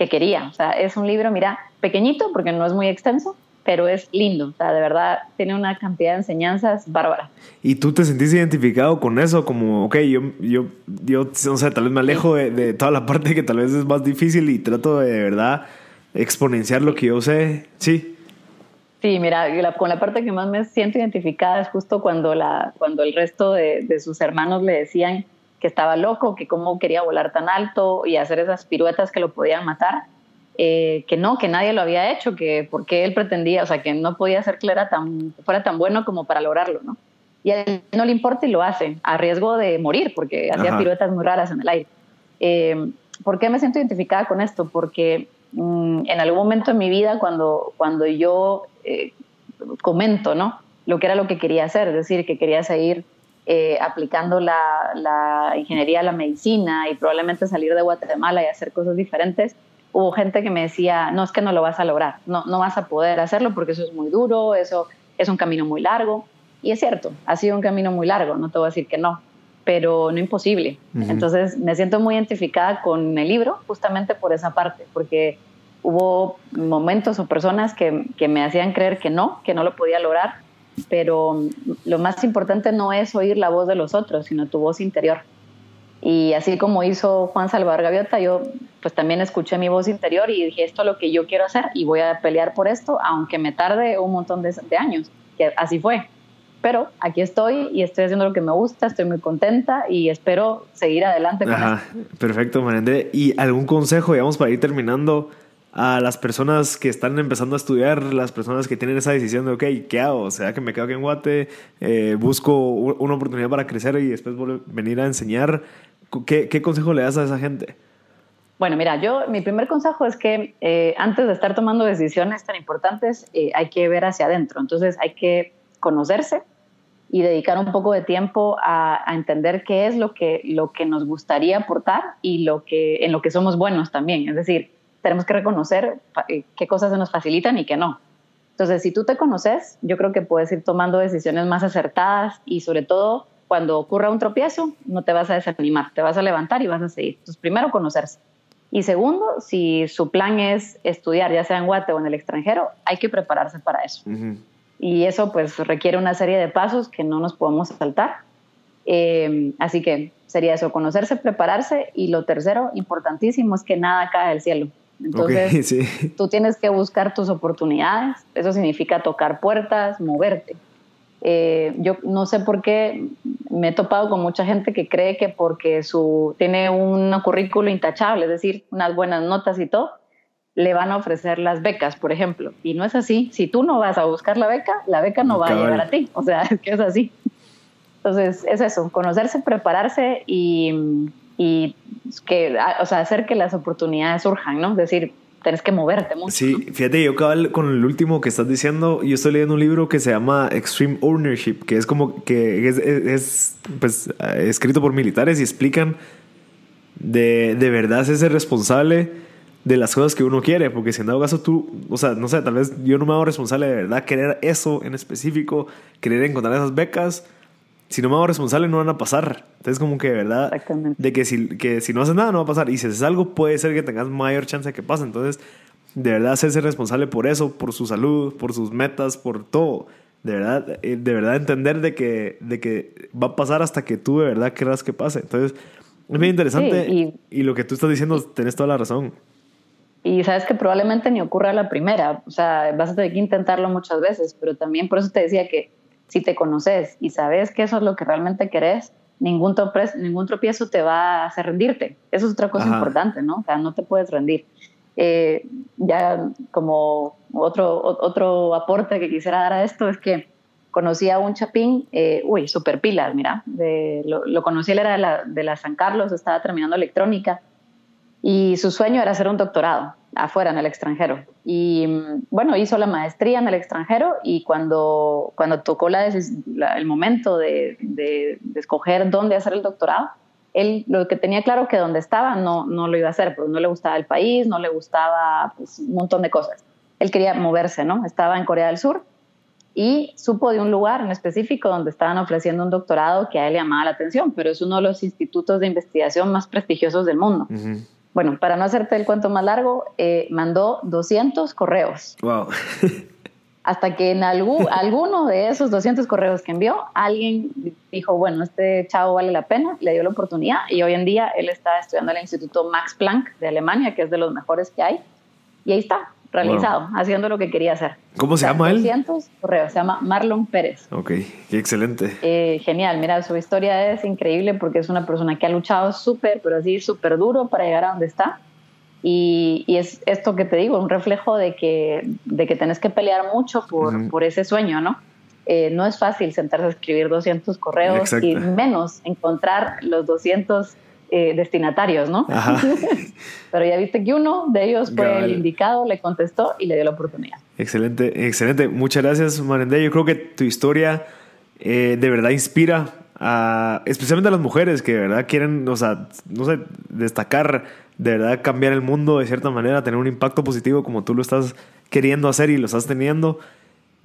quería. O sea, es un libro, mira, pequeñito porque no es muy extenso, pero es lindo. O sea, de verdad tiene una cantidad de enseñanzas bárbaras. ¿Y tú te sentís identificado con eso? Como, okay, yo no sé, tal vez me alejo de toda la parte que tal vez es más difícil y trato de verdad exponenciar lo que yo sé. Sí. Sí, mira, con la parte que más me siento identificada es justo cuando el resto de sus hermanos le decían que estaba loco, que cómo quería volar tan alto y hacer esas piruetas que lo podían matar, que nadie lo había hecho, que porque él pretendía, o sea, que no podía ser que fuera tan bueno como para lograrlo, ¿no? Y a él no le importa y lo hace, a riesgo de morir, porque Ajá. hacía piruetas muy raras en el aire. ¿Por qué me siento identificada con esto? Porque en algún momento en mi vida, cuando yo comento, ¿no?, lo que era lo que quería hacer, es decir, que quería seguir aplicando la ingeniería a la medicina y probablemente salir de Guatemala y hacer cosas diferentes, hubo gente que me decía, no, es que no lo vas a lograr, no vas a poder hacerlo porque eso es muy duro, eso es un camino muy largo. Y es cierto, ha sido un camino muy largo, no te voy a decir que no, pero no imposible. Uh-huh. Entonces me siento muy identificada con el libro justamente por esa parte, porque hubo momentos o personas que me hacían creer que no lo podía lograr, pero lo más importante no es oír la voz de los otros, sino tu voz interior. Y así como hizo Juan Salvador Gaviota, yo pues también escuché mi voz interior y dije, esto es lo que yo quiero hacer y voy a pelear por esto, aunque me tarde un montón de años. Y así fue. Pero aquí estoy y estoy haciendo lo que me gusta, estoy muy contenta y espero seguir adelante con Ajá, esto. Perfecto, María Andrée. ¿Y algún consejo, digamos, para ir terminando, a las personas que están empezando a estudiar, las personas que tienen esa decisión de, okay, ¿qué hago? O sea, que me quedo aquí en Guate, busco una oportunidad para crecer y después venir a enseñar. ¿Qué consejo le das a esa gente? Bueno, mira, mi primer consejo es que antes de estar tomando decisiones tan importantes, hay que ver hacia adentro. Entonces hay que conocerse y dedicar un poco de tiempo a entender qué es lo que nos gustaría aportar y en lo que somos buenos también. Es decir, tenemos que reconocer qué cosas se nos facilitan y qué no. Entonces, si tú te conoces, yo creo que puedes ir tomando decisiones más acertadas y sobre todo cuando ocurra un tropiezo, no te vas a desanimar, te vas a levantar y vas a seguir. Entonces, primero, conocerse. Y segundo, si su plan es estudiar, ya sea en Guate o en el extranjero, hay que prepararse para eso. Uh-huh. Y eso pues requiere una serie de pasos que no nos podemos saltar. Así que sería eso, conocerse, prepararse. Y lo tercero, importantísimo, es que nada cae del cielo. Entonces, okay, sí. Tú tienes que buscar tus oportunidades, eso significa tocar puertas, moverte. Yo no sé por qué me he topado con mucha gente que cree que porque tiene un currículo intachable, es decir, unas buenas notas y todo, le van a ofrecer las becas, por ejemplo. Y no es así, si tú no vas a buscar la beca no va a llegar a ti, o sea, es que es así. Entonces, es eso, conocerse, prepararse y que, o sea, hacer que las oportunidades surjan, ¿no? Es decir, tenés que moverte mucho. Sí, fíjate, yo cabal con el último que estás diciendo, yo estoy leyendo un libro que se llama Extreme Ownership, que es como que es pues, escrito por militares y explican de verdad ser responsable de las cosas que uno quiere, porque si en dado caso tú, o sea, no sé, tal vez yo no me hago responsable de verdad querer eso en específico, querer encontrar esas becas. Si no me hago responsable, no van a pasar. Entonces, como que de verdad, de que si no haces nada, no va a pasar. Y si haces algo, puede ser que tengas mayor chance de que pase. Entonces, de verdad, hacerse responsable por eso, por su salud, por sus metas, por todo. De verdad entender de que va a pasar hasta que tú de verdad quieras que pase. Entonces, es muy interesante. Sí, y lo que tú estás diciendo, tenés toda la razón. Y sabes que probablemente ni ocurra la primera. O sea, vas a tener que intentarlo muchas veces. Pero también por eso te decía que si te conoces y sabes que eso es lo que realmente querés, ningún tropiezo te va a hacer rendirte. Eso es otra cosa importante, ¿no? O sea, no te puedes rendir. Ya como otro aporte que quisiera dar a esto es que conocí a un chapín, super pilas, mira. Lo conocí, él era de la San Carlos, estaba terminando electrónica y su sueño era hacer un doctorado afuera, en el extranjero. Y bueno, hizo la maestría en el extranjero y cuando tocó el momento de escoger dónde hacer el doctorado, él lo que tenía claro que donde estaba no lo iba a hacer, porque no le gustaba el país, no le gustaba pues, un montón de cosas. Él quería moverse, ¿no? Estaba en Corea del Sur y supo de un lugar en específico donde estaban ofreciendo un doctorado que a él le llamaba la atención, pero es uno de los institutos de investigación más prestigiosos del mundo. Uh-huh. Bueno, para no hacerte el cuento más largo, mandó 200 correos. Wow. Hasta que en alguno de esos 200 correos que envió, alguien dijo, bueno, este chavo vale la pena, le dio la oportunidad y hoy en día él está estudiando en el Instituto Max Planck de Alemania, que es de los mejores que hay, y ahí está, realizado, wow, haciendo lo que quería hacer. ¿Cómo se llama él? 200 correos, se llama Marlon Pérez. Ok, qué excelente. Genial, mira, su historia es increíble porque es una persona que ha luchado súper duro para llegar a donde está. Y es esto que te digo, un reflejo de que tenés que pelear mucho por ese sueño, ¿no? No es fácil sentarse a escribir 200 correos. Exacto. Y menos encontrar los 200 destinatarios, ¿no? Ajá. Pero ya viste que uno de ellos fue el indicado, le contestó y le dio la oportunidad. Excelente, excelente. Muchas gracias, Marie Andrée. Yo creo que tu historia de verdad inspira especialmente a las mujeres que de verdad quieren, o sea, no sé, destacar, de verdad cambiar el mundo de cierta manera, tener un impacto positivo como tú lo estás queriendo hacer y lo estás teniendo.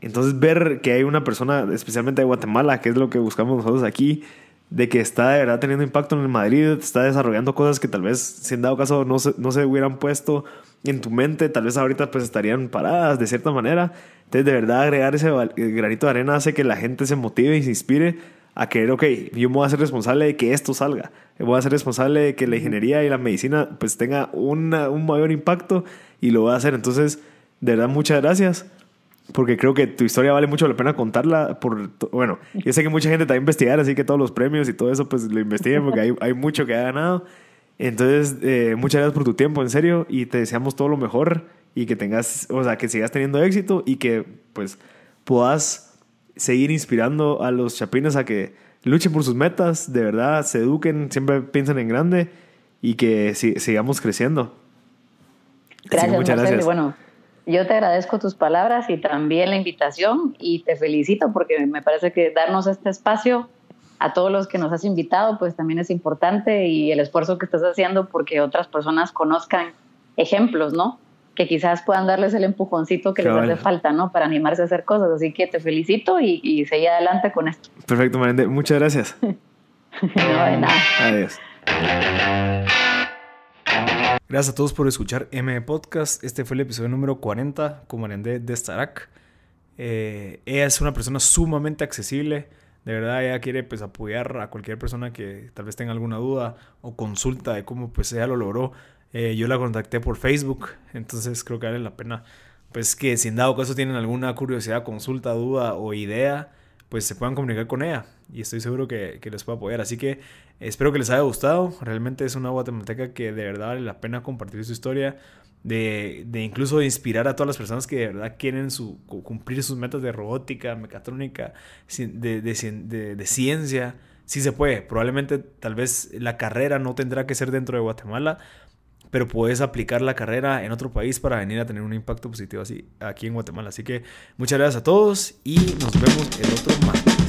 Entonces ver que hay una persona, especialmente de Guatemala, que es lo que buscamos nosotros aquí, de que está de verdad teniendo impacto en el Madrid, está desarrollando cosas que tal vez, si en dado caso no se hubieran puesto en tu mente, tal vez ahorita pues estarían paradas de cierta manera. Entonces de verdad agregar ese granito de arena hace que la gente se motive y se inspire a querer, ok, yo me voy a ser responsable de que esto salga, me voy a ser responsable de que la ingeniería y la medicina pues tenga un mayor impacto y lo voy a hacer. Entonces, de verdad, muchas gracias, porque creo que tu historia vale mucho la pena contarla. Bueno, yo sé que mucha gente te va a investigar, así que todos los premios y todo eso pues lo investiguen, porque hay mucho que ha ganado. Entonces, muchas gracias por tu tiempo, en serio, y te deseamos todo lo mejor y que tengas, o sea, que sigas teniendo éxito y que pues puedas seguir inspirando a los chapines a que luchen por sus metas, de verdad se eduquen, siempre piensen en grande y que sigamos creciendo. Gracias, muchas gracias. Bueno, yo te agradezco tus palabras y también la invitación y te felicito porque me parece que darnos este espacio a todos los que nos has invitado pues también es importante, y el esfuerzo que estás haciendo porque otras personas conozcan ejemplos, ¿no?, que quizás puedan darles el empujoncito que les hace falta, ¿no?, para animarse a hacer cosas. Así que te felicito y seguí adelante con esto. Perfecto, Marie Andrée. Muchas gracias. No, de nada. Adiós. Gracias a todos por escuchar MB Podcast. Este fue el episodio número 40 con Marie Andrée Destarac. Ella es una persona sumamente accesible. De verdad, ella quiere pues, apoyar a cualquier persona que tal vez tenga alguna duda o consulta de cómo pues, ella lo logró. Yo la contacté por Facebook, entonces creo que vale la pena pues que si en dado caso tienen alguna curiosidad, consulta, duda o idea, pues se puedan comunicar con ella y estoy seguro que les puedo apoyar. Así que espero que les haya gustado. Realmente es una guatemalteca que de verdad vale la pena compartir su historia, de incluso inspirar a todas las personas que de verdad quieren cumplir sus metas de robótica, mecatrónica, de ciencia. Sí se puede. Probablemente tal vez la carrera no tendrá que ser dentro de Guatemala, pero puedes aplicar la carrera en otro país para venir a tener un impacto positivo así aquí en Guatemala. Así que muchas gracias a todos y nos vemos el otro martes.